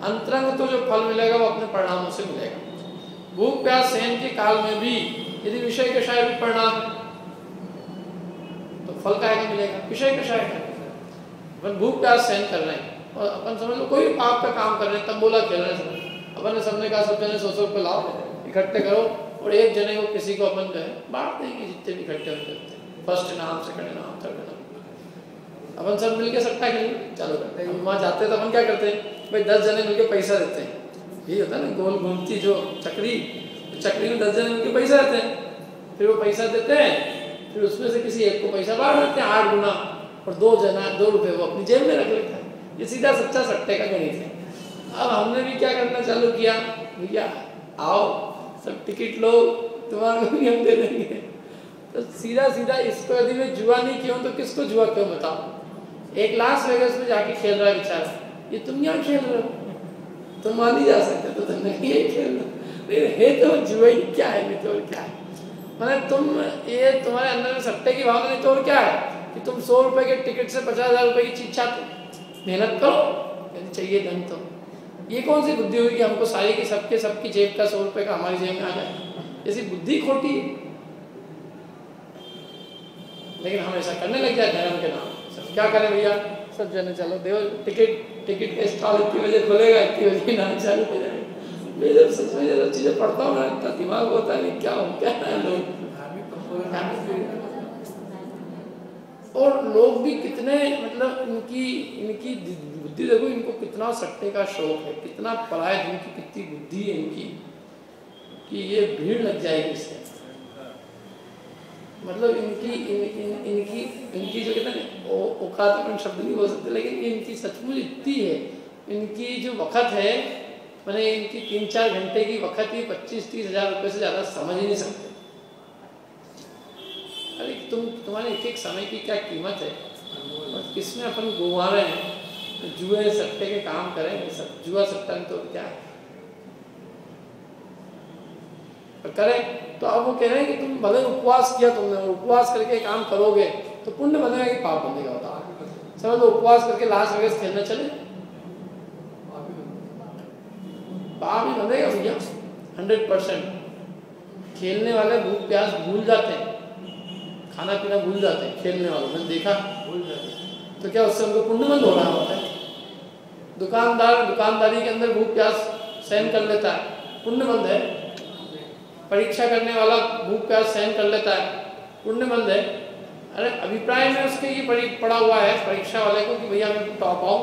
अंतरंग तो जो फल मिलेगा वो अपने परिणामों से मिलेगा। भूख प्यास सहन के काल में भी यदि विषय के शायद भी परिणाम तो फल का मिलेगा, विषय के शायद अपन भूख प्यास सहन कर रहे हैं और अपन समझ लो कोई पाप का काम कर रहे हैं, तंबोला खेल रहे हैं, अपन ने सबने कहा सब जने 100 को लाओ इकट्ठे करो और एक जने को किसी को अपन जो है बांट देंगे जितने भी इकट्ठे होते हैं, फर्स्ट नाम, सेकंड नाम, थर्ड नाम, अपन सब मिलके सट्टा खेलेंगे चालू करते हैं। वहाँ जाते हैं तो अपन क्या करते हैं भाई 10 जने मिलके पैसा देते हैं, यही होता है ना गोल घूमती जो चक्री, तो चक्री में 10 जने मिलके पैसा देते हैं, फिर वो पैसा देते हैं, फिर उसमें से किसी एक को पैसा बांट देते हैं 8 गुना और 2 जना 2 रुपये वो अपनी जेब में रख लेता है। ये सीधा सच्चा सट्टे का गणित है। अब हमने भी क्या करना चालू किया, भैया आओ सब टिकट लो तुम्हारे को भी हम दे देंगे। तो सीधा सीधा इसको यदि मैं जुआ नहीं क्यों तो किसको जुआ क्यों बताओ। एक लास्ट वेगस में जाके खेल रहा है बेचारा, ये तुम यहाँ खेल रहे हो, तुम मान ही जा सकते तो तुम नहीं खेल रहे है तो जुआ ही क्या है, नहीं तो और क्या है, मतलब तुम ये तुम्हारे अंदर में सट्टे की भावना, नहीं तो और क्या है कि तुम 100 रुपये के टिकट से 50,000 रुपये की चीज चाहते, मेहनत करो यदि चाहिए धन। तो ये कौन सी बुद्धि हुई कि हमको सारी की सबके सबकी जेब का 100 रुपये का हमारी जेब में आ जाए, ऐसी बुद्धि खोटी है। लेकिन हम ऐसा करने लग जाए धर्म के नाम सब क्या करें भैया, सब जने चलो देव टिकट, टिकट का स्टॉल इतनी बजे खुलेगा, इतनी बजे ना चालू हो जाएगा। मैं जब सच में जब चीज़ें पढ़ता हूँ ना इतना दिमाग होता है नहीं क्या हो क्या है लोग, और लोग भी कितने मतलब इनकी बुद्धि देखो, इनको कितना सट्टे का शौक है, कितना पराय धन की कितनी बुद्धि है इनकी कि ये भीड़ लग जाएगी इससे, मतलब इनकी जो कहते हैं औकात अपन शब्द नहीं बोल सकते, लेकिन इनकी सचमुच इतनी है, इनकी जो वक़्त है मैंने इनकी 3-4 घंटे की वक़्त ही 25-30,000 रुपये से ज़्यादा समझ ही नहीं सकते। अरे तुम्हारे एक एक समय की क्या कीमत है और किसमें अपन गुमा रहे हैं, जुए सट्टे के काम करेंगे सब, जुआ सट्टा तो क्या है पर करें। तो अब वो कह रहे हैं कि तुम भले उपवास किया तुमने, उपवास करके काम करोगे तो पुण्य बनेगा कि पाप बनेगा बताओ। समझ लो उपवास करके लास्ट वेगस खेलना चले, पाप ही बनेगा भैया 100%। खेलने वाले भूख प्यास भूल जाते हैं, खाना पीना भूल जाते हैं, खेलने वालों मैंने देखा भूल जाते हैं, तो क्या उससे हमको पुण्यमंद हो रहा होता है। दुकानदार दुकानदारी के अंदर भूख प्यास सहन कर लेता है, पुण्यमंद है। परीक्षा करने वाला भूख प्यास सहन कर लेता है, पुण्यमंद है। अरे अभिप्राय में उसके ये पड़ा हुआ है परीक्षा वाले को कि भैया मैं टॉप आऊँ,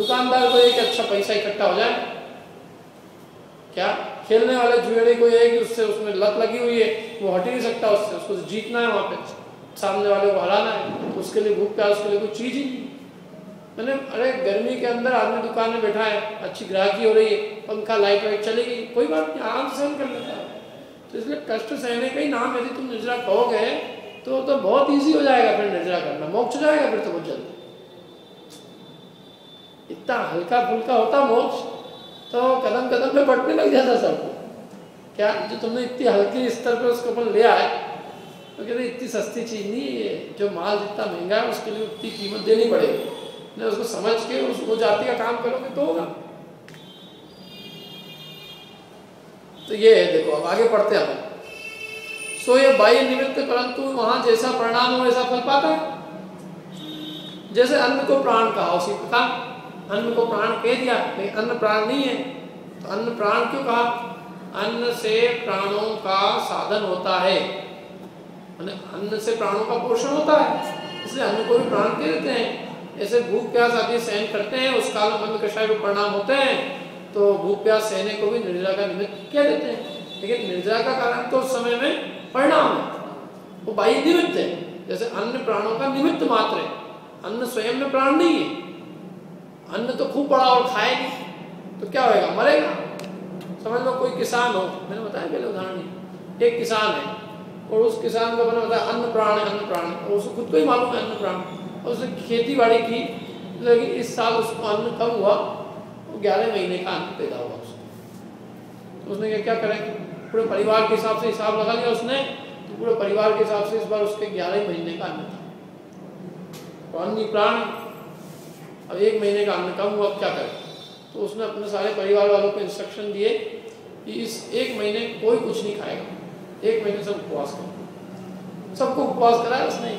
दुकानदार को एक अच्छा पैसा इकट्ठा हो जाए। क्या खेलने वाले जुएड़े को यह है कि उससे उसमें लत लगी हुई है, वो हट ही नहीं सकता उससे, उसको जीतना है, वहाँ पे सामने वाले को हराना है, उसके लिए भूख प्यास उसके लिए कोई चीज़ ही नहीं। मैंने अरे गर्मी के अंदर आदमी दुकान में बैठा है, अच्छी ग्राहकी हो रही है, पंखा लाइट वाइट चलेगी, कोई बात नहीं आराम सहन कर लेता है। तो इसलिए कष्ट सहने का ही नाम यदि तुम निजरा कहोगे तो बहुत ईजी हो जाएगा, फिर निजरा करना मोक्ष हो जाएगा फिर तो बहुत जल्दी। इतना हल्का फुल्का होता मोक्ष तो कदम कदम पे बढ़ने लग जाता सबको। क्या जो तुमने इतनी हल्की स्तर पर उसको अपन ले आए तो कहते इतनी सस्ती चीज़ नहीं है, जो माल जितना महंगा है उसके लिए उतनी कीमत देनी पड़ेगी, नहीं उसको समझ के वो जाति का काम करोगे तो होगा। तो ये है देखो, अब आगे पढ़ते हैं। सो ये बाह्य निमित्त परंतु वहाँ जैसा परिणाम हो वैसा फल पाता है। जैसे अन्न को प्राण कहा उसी प्रकार अन्न को प्राण कह दिया, लेकिन अन्न प्राण नहीं है तो अन्न प्राण क्यों कहा। अन्न से प्राणों का साधन होता है, अन्न से प्राणों का पोषण होता है, इसलिए अन्न को भी प्राण कह देते हैं। ऐसे भूख प्यास आदि सहन करते हैं, उस काल में अन्न कषाय के परिणाम होते हैं, तो भूख प्यास सहने को भी निर्जरा का निमित्त कह देते हैं। लेकिन निर्जरा का कारण तो उस समय में परिणाम है, वो बाह्य निमित्त है। जैसे अन्न प्राणों का निमित्त मात्र है, अन्न स्वयं में प्राण नहीं है। अन्न तो खूब बड़ा और खाए नहीं तो क्या होएगा, मरेगा। समझ लो कोई किसान हो, मैंने बताया पहले उदाहरण, एक किसान है और उस किसान को मैंने बताया अन्न प्राण है, अन्न प्राण, और उसको खुद को ही मालूम है अन्न प्राण, और उसने खेती बाड़ी की, लेकिन इस साल उसको अन्न कम हुआ, 11 महीने का अन्न पैदा हुआ उसको। तो उसने क्या करें, पूरे परिवार के हिसाब से हिसाब लगा लिया उसने, तो पूरे परिवार के हिसाब से इस बार उसके 11 महीने का अन्न था, तो अन्न प्राण। अब 1 महीने का अन्न कम हुआ, अब क्या करें, तो उसने अपने सारे परिवार वालों को इंस्ट्रक्शन दिए कि इस एक महीने कोई कुछ नहीं खाएगा, एक महीने सब उपवास करें। सबको उपवास कराया उसने।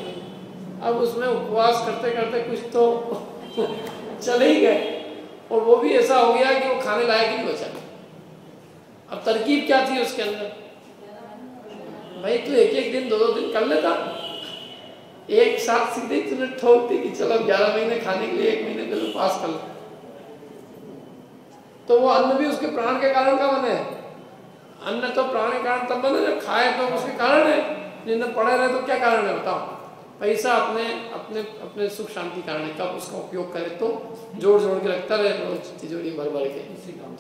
अब उसमें उपवास करते करते कुछ तो चले ही गए और वो भी ऐसा हो गया कि वो खाने लायक ही बचा। अब तरकीब क्या थी उसके अंदर? भाई तू एक एक दिन दो दो दिन कर लेता, एक साथ सीधे तूने ठोक दी कि चलो 11 महीने खाने के लिए एक महीने चलो पास कर ले। तो वो अन्न भी उसके प्राण के कारण का बने। अन्न तो प्राण के कारण तब बने जब खाए तो उसके कारण है, जिनने पड़े रहे तो क्या कारण है बताओ? पैसा अपने अपने अपने सुख शांति कारण है, कब उसका उपयोग करे तो जोड़ जोड़ के रखता रहे रोज तिजोरी भर भर के,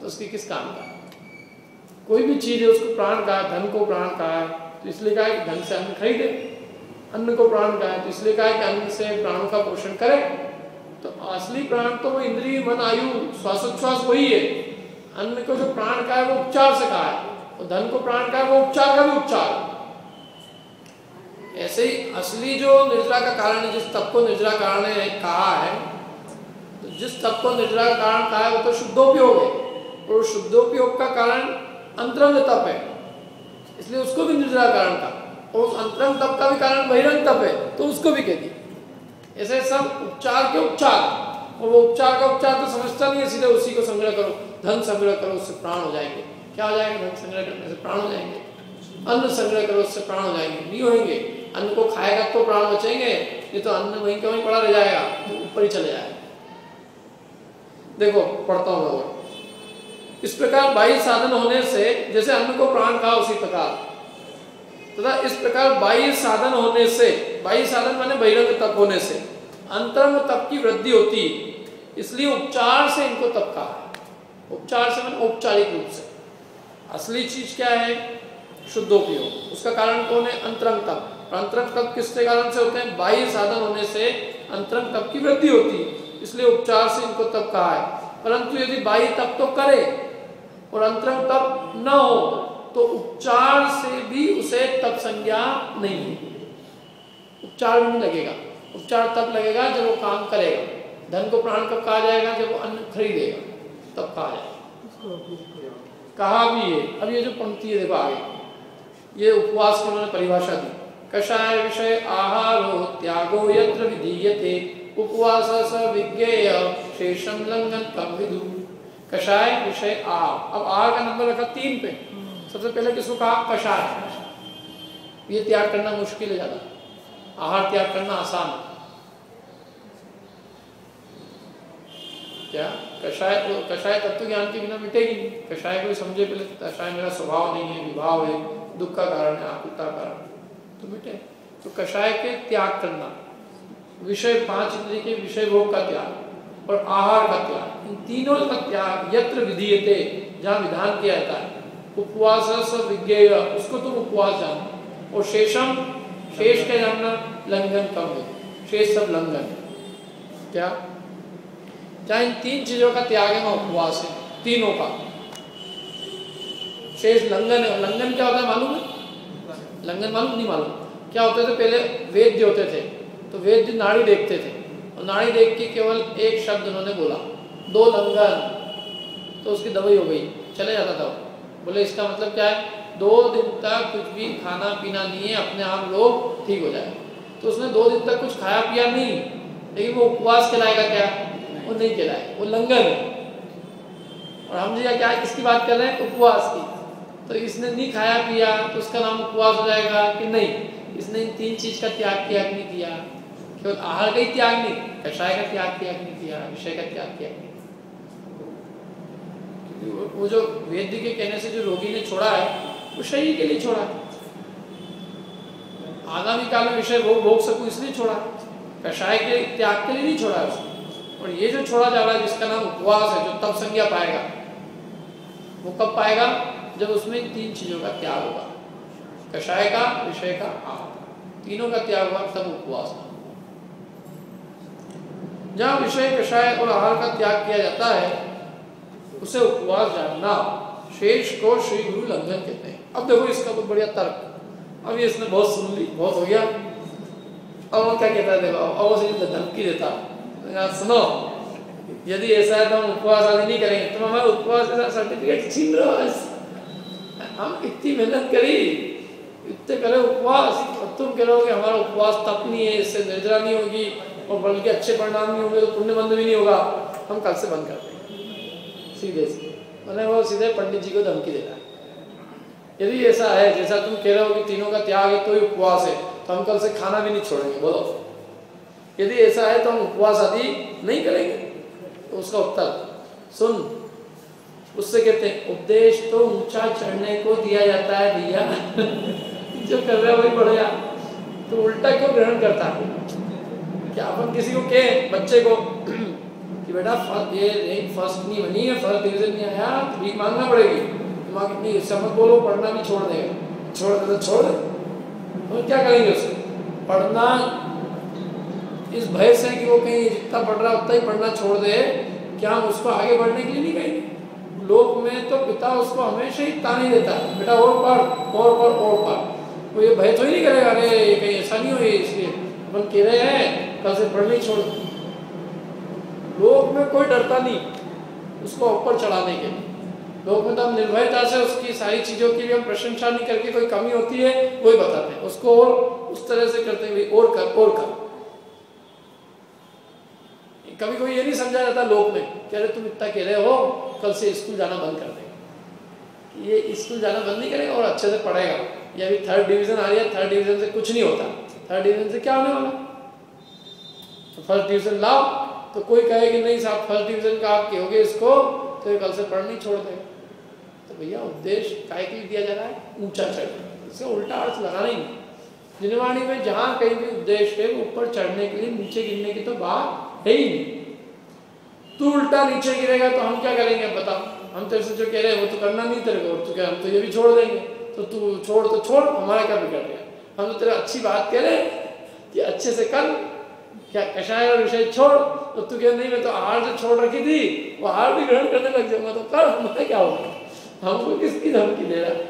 तो उसके किस काम का? कोई भी चीज़ है उसको प्राण कहा, धन को प्राण कहा तो इसलिए कहा कि धन से अन्न खरीदे, अन्न को प्राण कहा तो इसलिए कहा कि अन्न से प्राणों का पोषण करे। तो असली प्राण तो वो इंद्रिय मन आयु श्वासोच्छ्वास वही है। अन्न को जो प्राण कहा है वो उपचार से कहा है और धन को प्राण कहा है वो उपचार का भी उपचार। ऐसे ही असली जो निर्जरा का कारण है, जिस तप को निर्जरा कारण ने कहा है, तो जिस तप को निर्जरा का कारण कहा है वो तो शुद्धोपयोग है और शुद्धोपयोग का कारण अंतरंग तप है, इसलिए उसको भी निर्जरा कारण का। और उस अंतरंग तप का भी कारण बहिरंग तप है तो उसको भी कहती है। ऐसे सब उपचार के उपचार, और वो उपचार का उपचार तो समझता नहीं है, सीधे उसी को संग्रह करो, धन संग्रह करो उससे प्राण हो जाएंगे। क्या हो जाएगा? धन संग्रह करने से प्राण हो जाएंगे, अन्न संग्रह करो उससे प्राण हो जाएंगे, नहीं होंगे। अन्न को खाएगा तो प्राण बचेंगे, नहीं तो अन्न वहीं का वहीं पड़ा रह जाएगा, ऊपर ही चले जाएगा। देखो पढ़ता हूँ मैं। इस प्रकार बाह्य साधन होने से, जैसे अन्न को प्राण कहा उसी प्रकार तथा इस प्रकार बाह्य साधन होने से, बाह्य साधन माने बहिरंग तप होने से अंतरंग तप की वृद्धि होती, इसलिए उपचार से इनको तप कहा। उपचार से माने औपचारिक रूप से। असली चीज क्या है? शुद्धोपयोग। उसका कारण कौन है? अंतरंग तप। अंतरंग तप किसके कारण से होते हैं? बाह्य साधन होने से अंतरंग तप की वृद्धि होती, इसलिए उपचार से इनको तप कहा है। परंतु यदि बाह्य तप तो करे और अंतरंग तप न हो तो उपचार से भी उसे तप संज्ञा नहीं है, उपचार भी नहीं लगेगा। उपचार तब लगेगा जब वो काम करेगा। धन को प्राण कब कहा जाएगा? जब वो अन्न खरीदेगा तब कहा जाएगा। कहा भी है। अब ये जो पंक्ति है देखो आगे, ये उपवास की उन्होंने परिभाषा दी। कषाय विषय आहारो त्यागो यत्र विधीयते उपवास स विज्ञेय शेषम लंघन तम विदु। कषाय विषय आहार। अब आहार का नंबर रखा 3 पे। सबसे पहले किसको कहा? कषाय। ये त्याग करना मुश्किल है ज्यादा, आहार त्याग करना आसान है। क्या कषाय? कषाय तत्व ज्ञान के बिना मिटेगी नहीं। कषाय को समझे पहले, कषाय मेरा स्वभाव नहीं है, विभाव है, दुख का कारण है, आकुलता का कारण, तो मिटे। तो कषाय के त्याग करना, विषय 5 इंद्रिय के विषय भोग का त्याग और आहार का त्याग, इन तीनों का त्याग यत्र विधीयते जहाँ विधान किया जाता है। उपवास विज्ञेय, उसको तुम उपवास जानना, और शेषम शेष क्या जानना? लंघन कम है, शेष सब लंघन। क्या जहाँ इन 3 चीजों का त्याग है वहाँ उपवास है, तीनों का। शेष लंघन है। लंघन क्या होता है मालूम है? लंघन मालूम नहीं? मालूम क्या होते थे? पहले वेद्य होते थे, तो वेद्य नाड़ी देखते थे और नाड़ी देख के केवल एक शब्द उन्होंने बोला, दो लंघन, तो उसकी दवाई हो गई, चले जाता था। बोले इसका मतलब क्या है? 2 दिन तक कुछ भी खाना पीना नहीं है, अपने आप लोग ठीक हो जाए। तो उसने 2 दिन तक कुछ खाया पिया नहीं, लेकिन वो उपवास कहलाएगा क्या? वो नहीं कहलाएगा, वो लंघन है। और हम जी क्या किसकी बात कर रहे हैं? उपवास की। तो इसने नहीं खाया पिया तो उसका नाम उपवास हो जाएगा कि नहीं? इसने इन 3 चीज़ का त्याग किया कि नहीं किया? केवल आहार का ही त्याग नहीं, कषाय का त्याग नहीं किया, विषय का त्याग नहीं। क्योंकि वो जो वैद्य के कहने से जो रोगी ने छोड़ा है वो शरीर के लिए छोड़ा है, आगामी काल में विषय भोग सकूँ इसलिए छोड़ा, कषाय के त्याग के लिए नहीं छोड़ा है। और ये जो छोड़ा जा रहा है जिसका नाम उपवास है, जो तप संज्ञा पाएगा, वो कब पाएगा? जब उसमें 3 चीज़ों का त्याग होगा, कषाय का, विषय का, आहार, तीनों का त्याग होगा तब उपवास। जहाँ विषय कषाय और आहार का त्याग किया जाता है उसे उपवास जानना, शेष को श्री गुरु लंघन कहते हैं। अब देखो इसका बहुत बढ़िया तर्क। अब ये इसने बहुत सुन ली, बहुत हो गया। अब वो क्या कहता है देखो, अब वो धमकी देता, सुनो यदि ऐसा है तो हम उपवास आदि नहीं करेंगे, तुम हमारे उपवास का सर्टिफिकेट छीन रहे हो। हम इतनी मेहनत करी, इतने करे उपवास और तुम कह रहे हो कि हमारा उपवास तप नहीं है, इससे निर्जरा नहीं होगी और बल्कि अच्छे परिणाम नहीं होंगे, तो पुण्य बंद भी नहीं होगा, हम कल से बंद कर देंगे सीधे से। मैंने वो सीधे पंडित जी को धमकी देना। यदि ऐसा है जैसा तुम कह रहे हो कि तीनों का त्याग है तो ही उपवास है, तो हम कल से खाना भी नहीं छोड़ेंगे, बोलो। यदि ऐसा है तो हम उपवास आदि नहीं करेंगे। तो उसका उत्तर सुन, उससे कहते हैं उपदेश तो ऊंचा चढ़ने को दिया जाता है भैया। जो कर रहे हो वही बढ़िया, तो उल्टा क्यों ग्रहण करता है? क्या अपन किसी को कहे बच्चे को कि बेटा ये नहीं फर्स्ट नहीं बनी है, फर्स्ट डिवीजन नहीं आया, भीख मांगना पड़ेगी, माँ कितनी समझ बोलो, पढ़ना भी छोड़ देगा, छोड़ दे तो छोड़ दे, तो क्या करेंगे उससे? पढ़ना इस भय से कि वो कहीं जितना पढ़ रहा है उतना ही पढ़ना छोड़ दे, क्या हम उसको आगे बढ़ने के लिए नहीं कहेंगे? लोक में तो पिता उसको हमेशा ही ताने देता है, बेटा और पढ़ और पढ़ और पढ़। वो ये भय तो ही नहीं करेगा अरे ये कहीं ऐसा नहीं हो, इसलिए अपन कह रहे हैं कल से पढ़ नहीं छोड़। लोक में कोई डरता नहीं उसको ऊपर चढ़ाने के लिए, लोक में तो हम निर्भयता से उसकी सारी चीज़ों की भी हम प्रशंसा नहीं करके कोई कमी होती है वही बताते हैं उसको, और उस तरह से करते हुए और कर और कर। कभी कोई ये नहीं समझा जाता लोक में, कह रहे तुम इतना कह रहे हो कल से स्कूल जाना बंद कर देंगे, ये स्कूल जाना बंद नहीं करेगा और अच्छे से पढ़ेगा। ये अभी थर्ड डिवीजन आ रही है, थर्ड डिवीजन से कुछ नहीं होता, थर्ड डिवीजन से क्या होने वाला? तो फर्स्ट डिवीजन लाओ, तो कोई कहे कि नहीं साहब फर्स्ट डिवीजन का आप कहोगे इसको तो ये कल से पढ़ नहीं छोड़ देगा। तो भैया उपदेश काय के लिए दिया जा रहा है? ऊँचा चढ़, इसका उल्टा अर्थ लगाना ही नहीं। जिनवाणी में जहाँ कहीं भी उपदेश है ऊपर चढ़ने के लिए, नीचे गिरने की तो बात है ही नहीं। तू उल्टा नीचे गिरेगा तो हम क्या करेंगे बताओ? हम तेरे से जो कह रहे हैं वो तो करना नहीं तेरे को, तो हम तो ये भी छोड़ देंगे, तो तू छोड़ तो छोड़, हमारा क्या बिगड़ गया? हम तो तेरा अच्छी बात कह रहे हैं कि अच्छे से कर, क्या कषाय और विषय छोड़, तो तू कह नहीं मैं तो आहार जो छोड़ रखी थी वो आहार भी ग्रहण करने लग जाऊंगा, तो कर, हमारा क्या होगा? हमको किसकी धमकी दे रहा?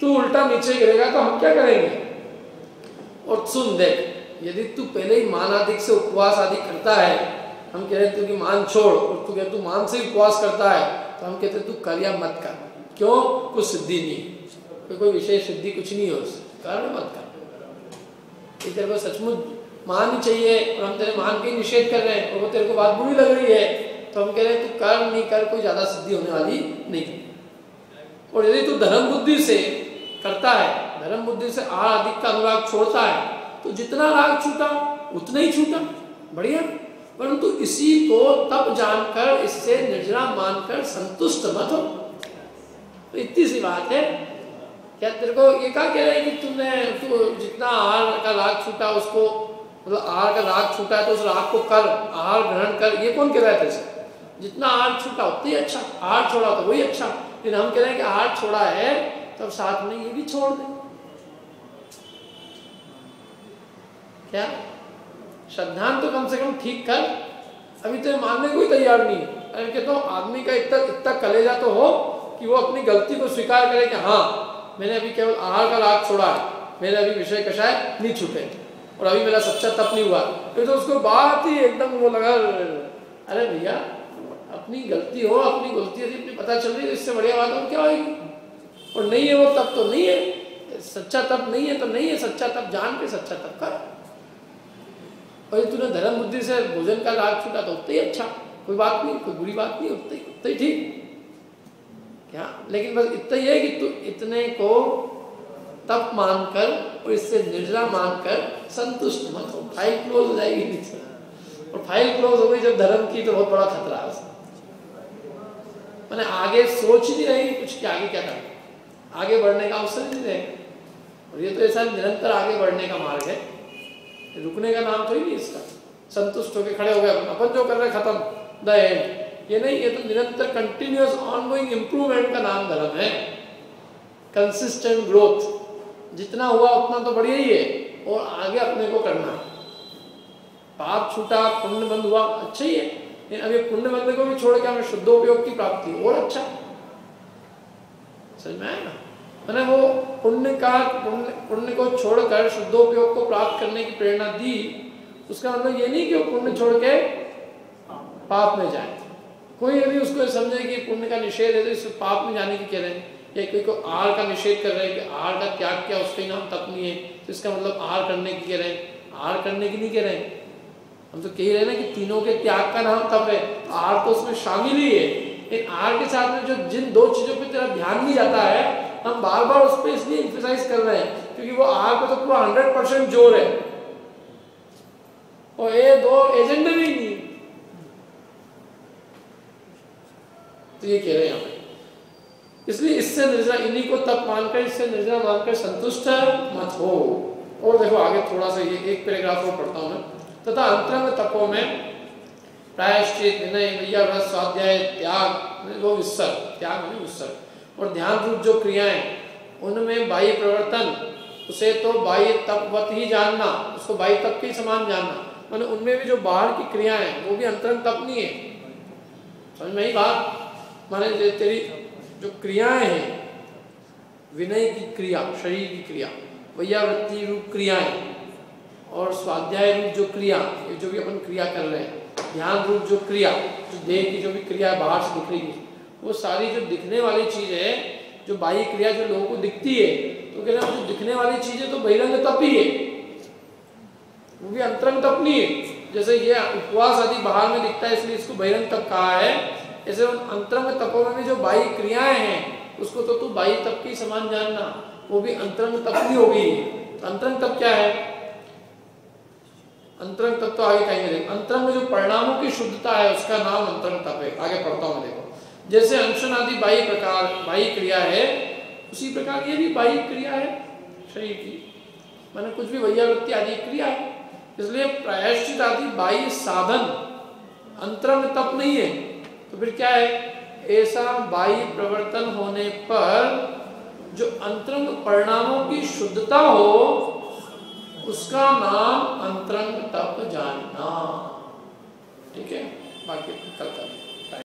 तू उल्टा नीचे गिरेगा तो हम क्या करेंगे? और सुन देख, यदि तू पहले ही मान आदि से उपवास आदि करता है, हम कह रहे हैं तू कि मान छोड़ और तू कह तू मान से ही उपवास करता है, तो हम कहते हैं तू कर या मत कर, क्यों? कुछ सिद्धि नहीं, कोई विशेष सिद्धि कुछ नहीं हो, कर मत कर। ये तेरे को सचमुच मान ही चाहिए और हम तेरे मान के निषेध कर रहे हैं और वो तेरे को बात बुरी लग रही है, तो हम कह रहे हैं तू कर नहीं कर, कोई ज़्यादा सिद्धि होने वाली नहीं। और यदि तू धर्म बुद्धि से करता है, धर्म बुद्धि से आहार आदि का अनुराग छोड़ता है, तो जितना राग छूटा उतना ही छूटा, बढ़िया। परंतु इसी को तब जानकर इससे निर्जरा मानकर संतुष्ट मत हो, तो इतनी सी बात है। क्या तेरे को ये कहा कह रहे हैं कि तुमने जितना आहार का राग छूटा उसको, मतलब आहार का राग छूटा है तो उस राग को कर, आहार ग्रहण कर, ये कौन कह रहा है तेरे से? जितना आहार छूटा उतना ही अच्छा, आहार छोड़ा तो वही अच्छा। लेकिन हम कह रहे हैं कि आहार छोड़ा है तब तो साथ में ये भी छोड़ दें, क्या श्रद्धांत तो कम से कम ठीक कर, अभी तो मानने को ही तैयार नहीं। अरे कहता तो आदमी का इतना कलेजा तो हो कि वो अपनी गलती को स्वीकार करे कि हाँ मैंने अभी केवल आहार का लाभ छोड़ा है, मैंने अभी विषय कषाय नहीं छूटे और अभी मेरा सच्चा तप नहीं हुआ। फिर तो उसको बात ही एकदम वो लगा, अरे भैया अपनी गलती हो, अपनी गलती यदि पता चल रही है तो इससे बढ़िया बात और क्या होगी? और नहीं है वो तप तो नहीं है, सच्चा तप नहीं है तो नहीं है, सच्चा तप जान के सच्चा तप कर। और ये तूने धर्म बुद्धि से भोजन का राग छूटा तो उतना ही अच्छा, कोई बात नहीं, कोई बुरी बात नहीं, उतना ही ठीक, क्या? लेकिन बस इतना ही है कि तू इतने को तप मानकर और इससे निर्जरा मानकर संतुष्ट मत हो, फाइल क्लोज हो जाएगी नीचे। और फाइल क्लोज हो गई जब धर्म की तो बहुत बड़ा खतरा है उसमें, मैंने आगे सोच नहीं रहेगी कुछ कि आगे क्या करना, आगे बढ़ने का अवसर नहीं रहेगा। और ये तो ऐसा निरंतर आगे बढ़ने का मार्ग है, रुकने का नाम थोड़ी नहीं इसका। संतुष्ट होकर खड़े हो गए, अपन जो कर रहे हैं खत्म, द एंड, ये नहीं। ये तो निरंतर कंटिन्यूअस ऑनगोइंग इम्प्रूवमेंट का नाम धर्म है, कंसिस्टेंट ग्रोथ, जितना हुआ उतना तो बढ़िया ही है और आगे अपने को करना है। पाप छूटा, पुण्य बंद हुआ, अच्छा ही है, लेकिन अब ये पुण्य बंद को भी छोड़ के हमें शुद्ध उपयोग की प्राप्ति और अच्छा, समझ में आएगा? मैंने वो पुण्य को छोड़कर शुद्धोपयोग को प्राप्त करने की प्रेरणा दी, उसका मतलब ये नहीं कि वो पुण्य छोड़ के पाप में जाए। कोई अभी उसको समझे कि पुण्य का निषेध है तो इस पाप में जाने की कह रहे हैं, या कोई को आहार का निषेध कर रहे हैं कि आहार का त्याग किया उसके नाम तप नहीं है तो इसका मतलब आहार करने की कह रहे हैं। आहार करने की नहीं कह रहे हैं, हम तो कह रहे हैं ना कि तीनों के त्याग का नाम तप है, आहार तो उसमें शामिल ही है। इन आहार के साथ में जो जिन दो चीज़ों पर तेरा ध्यान नहीं जाता है, हम बार बार उस पर इसलिए इंफेसाइज कर रहे हैं क्योंकि वो आहार पर तो पूरा 100% जोर है और ये दो एजेंडा भी नहीं। तो ये कह रहे हैं हमें, इसलिए इससे निर्जरा, इन्हीं को तप मानकर, इससे निर्जरा मानकर संतुष्ट मत हो। और देखो आगे थोड़ा सा ये एक पैराग्राफ और पढ़ता हूँ मैं। तथा अंतरंग तपों में प्रायश्चित, विनय, व्रत, स्वाध्याय, त्याग, वो विसर, त्याग नहीं विसर, और ध्यान रूप जो क्रियाएं, उनमें बाह्य प्रवर्तन, उसे तो बाह्य तपवत ही जानना, उसको बाह्य तप के समान जानना, मैंने उनमें भी जो बाहर की क्रियाएं हैं वो भी अंतरंग तप नहीं है। समझ में ही बात, माने तेरी जो क्रियाएं हैं, विनय की क्रिया, शरीर की क्रिया, वैयावृत्ति रूप क्रियाएं और स्वाध्याय रूप जो क्रिया, ये जो भी अपन क्रिया कर रहे हैं, ध्यान रूप जो क्रिया, जो देह की जो भी क्रिया बाहर से दिख रही है, वो सारी जो दिखने वाली चीज़ है, जो बाह्य क्रिया जो लोगों को दिखती है, तो कह रहे हैं दिखने वाली चीजें तो बहिरंग तप ही है, वो भी अंतरंग तप नहीं है। जैसे ये उपवास आदि बाहर में दिखता है इसलिए इसको बहिरंग तप कहा है, ऐसे उन अंतरंग तपों में भी जो बाह्य क्रियाएं हैं उसको तो तू बाह्य तप के समान जानना, वो भी अंतरंग तप ही होगी। अंतरंग तप क्या है? अंतरंग तप तो आगे कहेंगे। देखो अंतरंग जो परिणामों की शुद्धता है उसका नाम अंतरंग तप है। आगे पढ़ता हूँ, देखो जैसे अंशन आदि बाह्य प्रकार बाह्य क्रिया है, उसी प्रकार ये भी बाह्य क्रिया है शरीर की, माने कुछ भी वैयावृत्ति आदि क्रिया है। इसलिए प्रायश्चित आदि बाह्य साधन अंतरंग तप नहीं है। तो फिर क्या है? ऐसा बाह्य प्रवर्तन होने पर जो अंतरंग परिणामों की शुद्धता हो उसका नाम अंतरंग तप जानना। ठीक है, बाकी कल